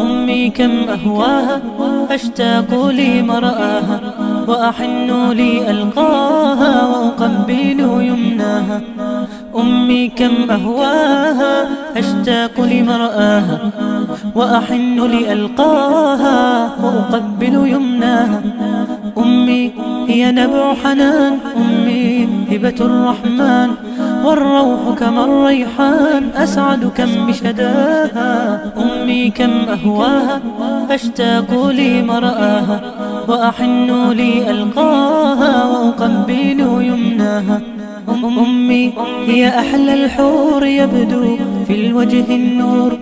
أمي كم أهواها أشتاق لمرآها وأحن لي ألقاها وأقبل يمناها. أمي كم أهواها أشتاق لمرآها وأحن لي ألقاها وأقبل يمناها. أمي هي نبع حنان، أمي هبة الرحمن، والروح كما الريحان أسعد كم بشداها. أمي كم أهواها أشتاق لمرآها وأحن لي ألقاها وأقبل يمناها. أمي هي أحلى الحور يبدو في الوجه النور،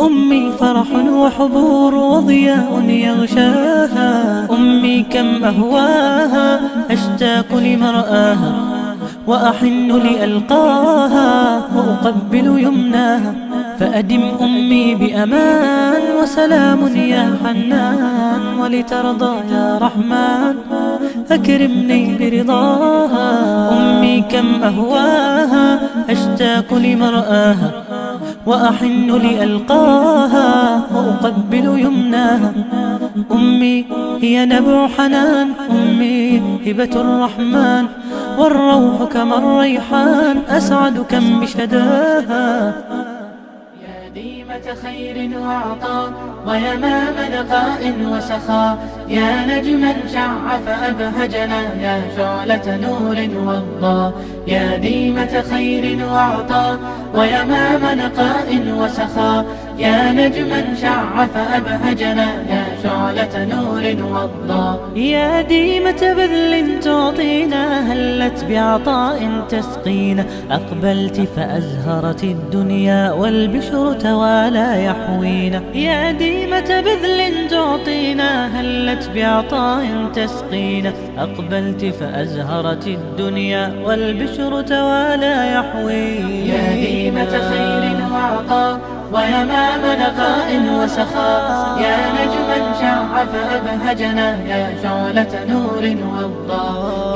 أمي فرح وحبور وضياء يغشاها. أمي كم أهواها أشتاق لمرآها وأحن لألقاها وأقبل يمناها. فأدم أمي بأمان وسلام يا حنان، ولترضى يا رحمن أكرمني برضاها. أمي كم أهواها أشتاق لمرآها وأحن لألقاها وأقبل يمناها. أمي هي نبع حنان، أمي هبة الرحمن، والروح كما الريحان أسعد كم بشداها. يا ديمة خير وعطاء ويمام نقاء وسخاء، يا نجما شع فأبهجنا، يا شعلة نور والله. يا ديمة خير وعطاء ويمام نقاء وسخاء، يا نجما شع فأبهجنا، يا شعلة نور والله. يا ديمة بذل تعطينا، هلت بعطاء تسقينا، أقبلت فأزهرت الدنيا والبشر توالى يحوينا. يا ديمة بذل تعطينا، هلت بعطاء تسقينا، أقبلت فأزهرت الدنيا والبشر توالى يحوينا. يا ديمة خير وعطاء ويمام نقاء وسخاء، يا نجما شع فأبهجنا، يا شعلة نور والله.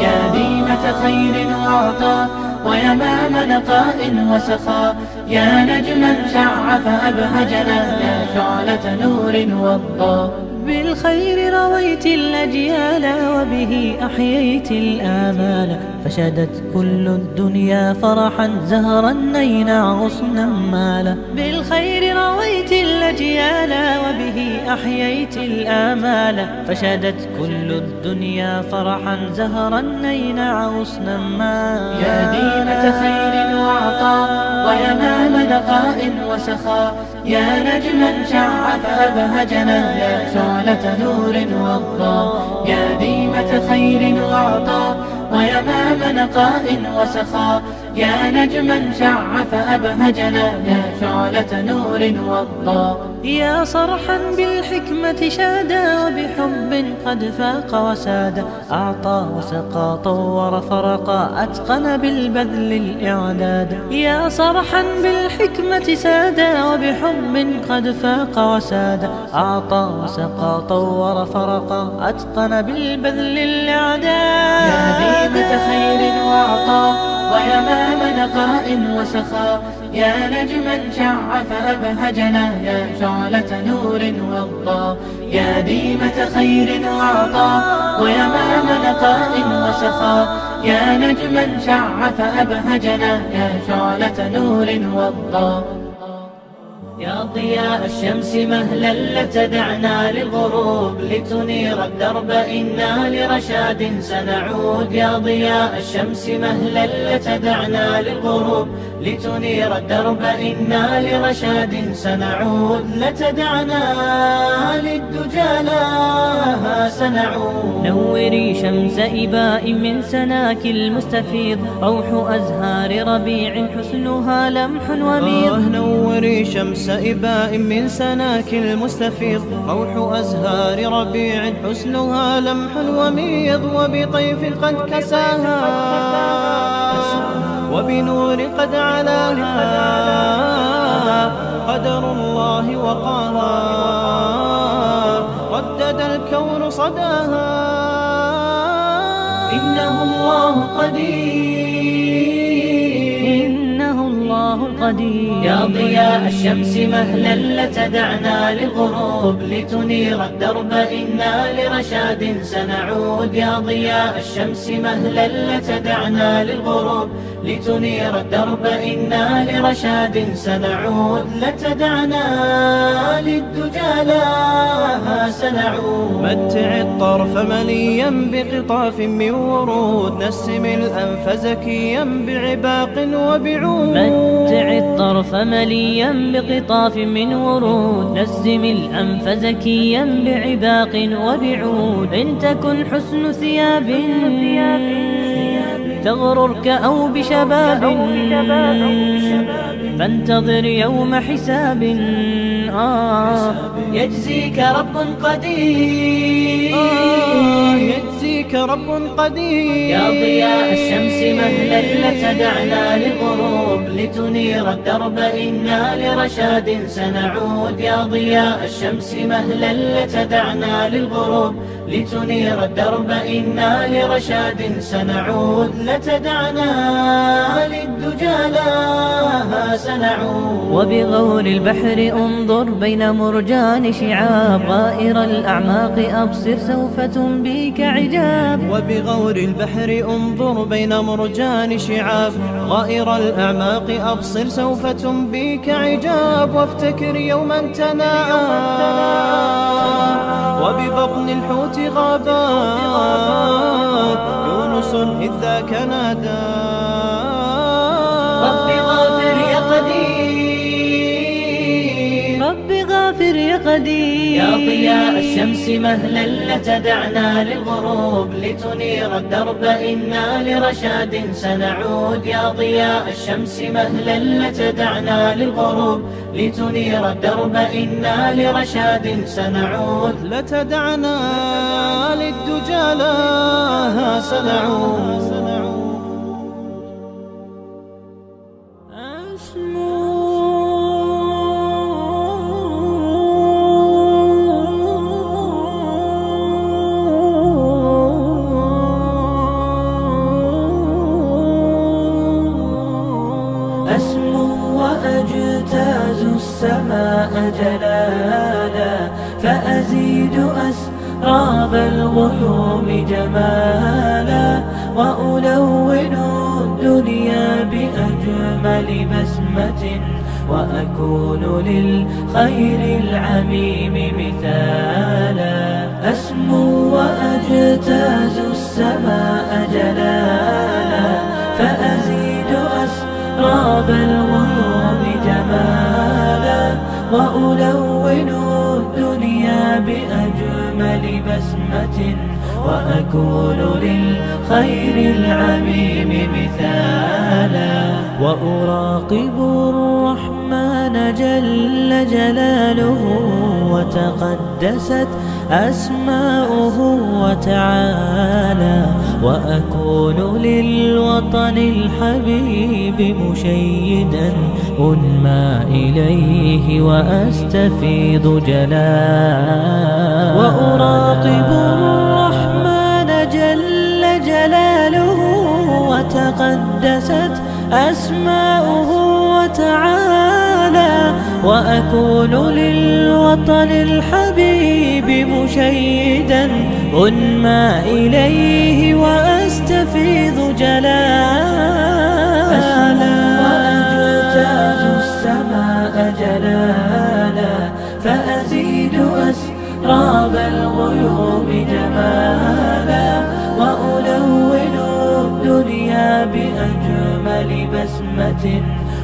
يا ديمة خير وعطاء ويمام نقاء وسخاء، يا نجما شع فأبهجنا، يا شعلة نور والله. بالخير رويت الأجيال وبه أحييت الآمال، فشدت كل الدنيا فرحا زهرا نينا غصنا مالا. بالخير رويت الأجيال وبه أحييت الآمال، فشدت كل الدنيا فرحا زهرا نينا غصنا مالا. يا ديمة خير وعطاء ويمام نقاء وسخاء، يا نجما شع فأبهجنا، يا شعلة نور والله. يا ديمة خير وعطاء ويمام نقاء وسخاء، يا نجما شع فأبهجنا، يا شعلة نور والله. يا صرحا بالحكمة شادا وبحب قد فاق وسادا، أعطى وسقى طور فرقا أتقن بالبذل الإعداد. يا صرحا بالحكمة سادا وبحب قد فاق وسادا، أعطى وسقى طور فرقا أتقن بالبذل الإعداد. يا ديمة خير وعطاء ويمام نقاء وسخاء، يا نجما شع فأبهجنا، يا شعلة نور والله. يا ديمة خير وعطاء ويمام نقاء وسخاء، يا نجما شع فأبهجنا، يا شعلة نور والله. يا ضياء الشمس مهلا لتدعنا للغروب، لتنير الدرب إنا لرشاد سنعود. يا ضياء الشمس مهلا لتدعنا للغروب، لتنير الدرب إنا لرشاد سنعود. لتدعنا للدجالاها سنعود. نوري شمس إباء من سناك المستفيض، روح أزهار ربيع حسنها لمح وميض. نوري شمس إباء من سناك المستفيض، روح أزهار ربيع حسنها لمح وميض. وبطيف قد كساها وبنور قد علاها قدر الله وقاها ردد الكون صداها إنه الله قدير إنه الله القدير يا ضياء الشمس مهلا لتدعنا للغروب لتنير الدرب إنا لرشاد سنعود يا ضياء الشمس مهلا لتدعنا للغروب لتنير الدرب إنا لرشاد سنعود لتدعنا للدجالاها سنعود متع الطرف مليا بقطاف من ورود نسم الأنف زكيا بعباق وبعود متع الطرف مليا بقطاف من ورود نسم الأنف زكيا بعباق وبعود إن تكن حسن ثياب تغررك أو بشباب فانتظر يوم حساب يجزيك رب قدير يجزيك رب قدير يا ضياء الشمس مهلا لتدعنا للغروب لتنير الدرب إنا لرشاد سنعود يا ضياء الشمس مهلا لتدعنا للغروب لتنير الدرب إنا لرشاد سنعود لتدعنا للدجالاها سنعود وبغور البحر انظر بين مرجان شعاب غائر الأعماق أبصر سوف تنبيك عجاب وبغور البحر انظر بين مرجان شعاب غائر الأعماق أبصر سوف تنبيك عجاب وافتكر يوما تناء وببطن الحوت غابا يونس إذ ذاك نادى رب غافر يا قدير رب غافر يا قدير يا ضياء الشمس مهلا لتدعنا للغروب لتنير الدرب إنا لرشاد سنعود يا ضياء الشمس مهلا لتدعنا للغروب لتنير الدرب إنا لرشاد سنعود لتدعنا للدجالاها سنعود أسمو السماء جلالا فأزيد أسراب الغيوم جمالا وألون الدنيا بأجمل بسمة وأكون للخير العميم مثالا أسمو وأجتاز السماء جلالا فأزيد أسراب الغيوم جمالا وألون الدنيا بأجمل بسمة وأكون للخير العميم مثالا وأراقب الرحمن جل جلاله وتقدست أسماؤه وتعالى وأكون للوطن الحبيب مشيدا أنمى إليه وأستفيض جلاله وأراقب الرحمن جل جلاله وتقدست أسماؤه وتعالى وأكون للوطن الحبيب مشيدا أنمى إليه وأستفيض جلاله وأجتاز السماء جلالا فأزيد أسراب الغيوم جمالا وألون الدنيا بأجمل بسمة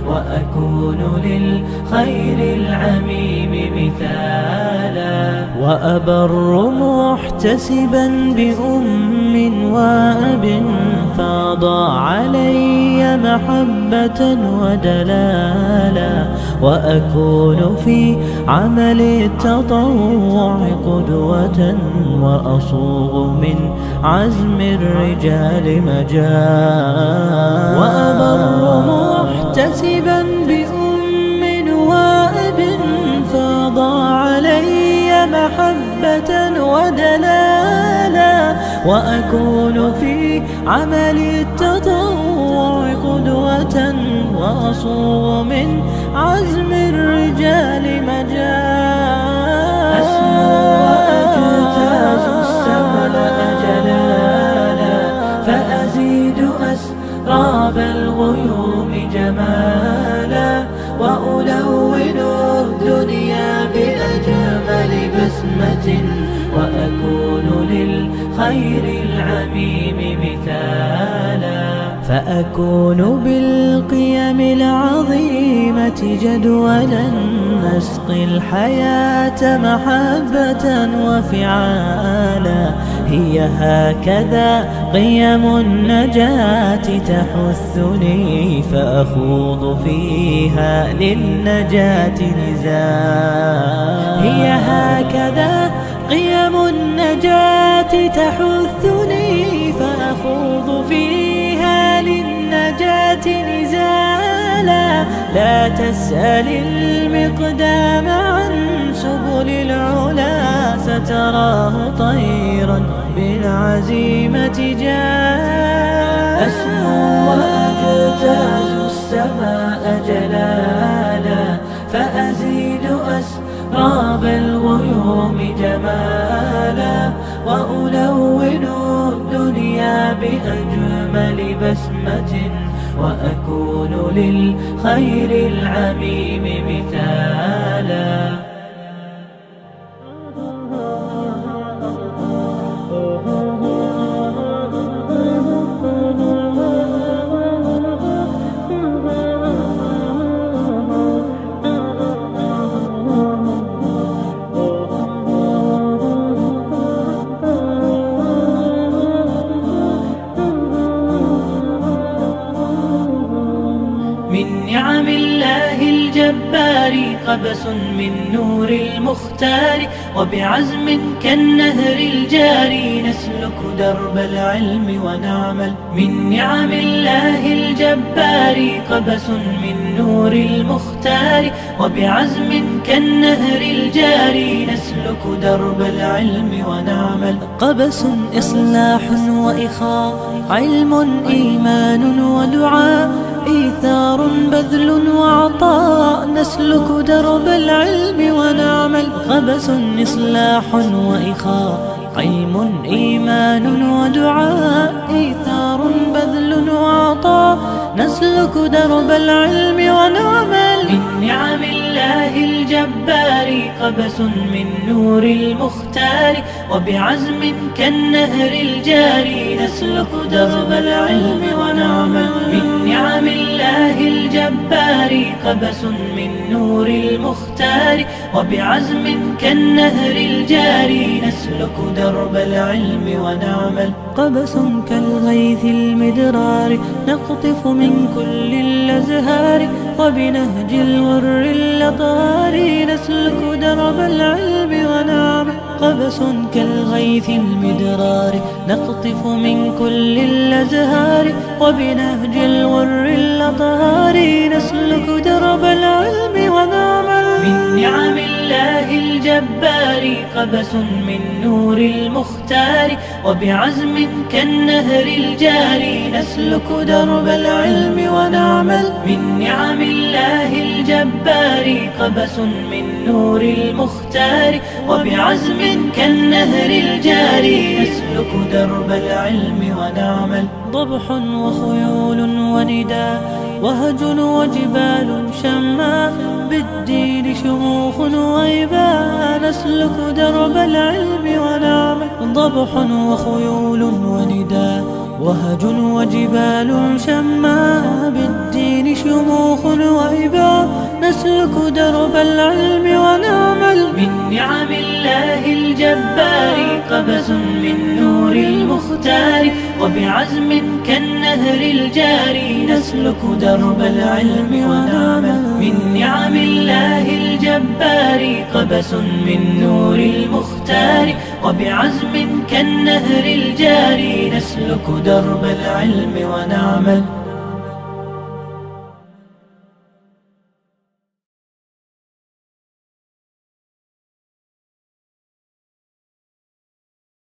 وأكون للخير العميم مثالا وأبر محتسبا بأم وأب فاضى علي محبة ودلالا وأكون في عمل التطوع قدوة وأصوغ من عزم الرجال مجال وأبر دلالا، وأكون في عمل التطوع قدوة، وأصوب من عزم الرجال مجالا. أسمو وأجتاز السمل أجلالا، فأزيد أسراب الغيوم جمالا، وألون الدنيا بأجمل بسمة، وأكون للخير العميم مثالا. فأكون بالقيم العظيمة جدولا، أسقي الحياة محبة وفعالا. هي هكذا قيم النجاة تحثني، فأخوض فيها للنجاة نزالا. هي هكذا قيم النجاة تحثني، فأخوض فيها للنجاة نزالا. لا تسأل المقدام عن سبل العلا، ستراه طيرا بالعزيمة جالا. أسمو وأجتاز السماء جلالا، فأزيد أسراب الغيوم جمالا، وألون الدنيا بأجمل بسمة، وأكون للخير العميم مثالا. قبس من نور المختار، وبعزم كالنهر الجاري نسلك درب العلم ونعمل. من نعم الله الجبار قبس من نور المختار، وبعزم كالنهر الجاري نسلك درب العلم ونعمل. قبس إصلاح وإخاء، علم إيمان ودعاء، إيثار بذل وعطاء، نسلك درب العلم ونعمل. قبس إصلاح وإخاء، علم إيمان ودعاء، إيثار بذل وعطاء، نسلك درب العلم ونعمل. من نعم الله الجبار قبس من نور المختار، وبعزم كالنهر الجاري نسلك درب العلم ونعمل. من نعم الله الجبار قبس من نور المختار، وبعزم كالنهر الجاري نسلك درب العلم ونعمل. قبس كالغيث المدرار، نقطف من كل الأزهار، وبنهج الغر اللطاري نسلك درب العلم ونعمل. قبس كالغيث المدرار، نقطف من كل الأزهار، وبنهج الغر اللطاري نسلك درب العلم ونعمل. من نعم الله الجبار قبس من نور المختار، وبعزم كالنهر الجاري نسلك درب العلم ونعمل. من نعم الله الجبار قبس من نور المختار، وبعزم كالنهر الجاري نسلك درب العلم ونعمل. ضبح وخيول ونداء، وهجل وجبال شما، بالدين شموخ وعبا، نسلك درب العلم ونعمل. ضبح وخيول ونداء، وهجل وجبال شما، بالدين شموخ وعبا، نسلك درب العلم ونعمل. من نعم الله الجبار قبس من نور المختار، وبعزم كالنهر الجاري نسلك درب العلم ونعمل. من نعم الله الجبار قبس من نور المختار، وبعزم كالنهر الجاري نسلك درب العلم ونعمل.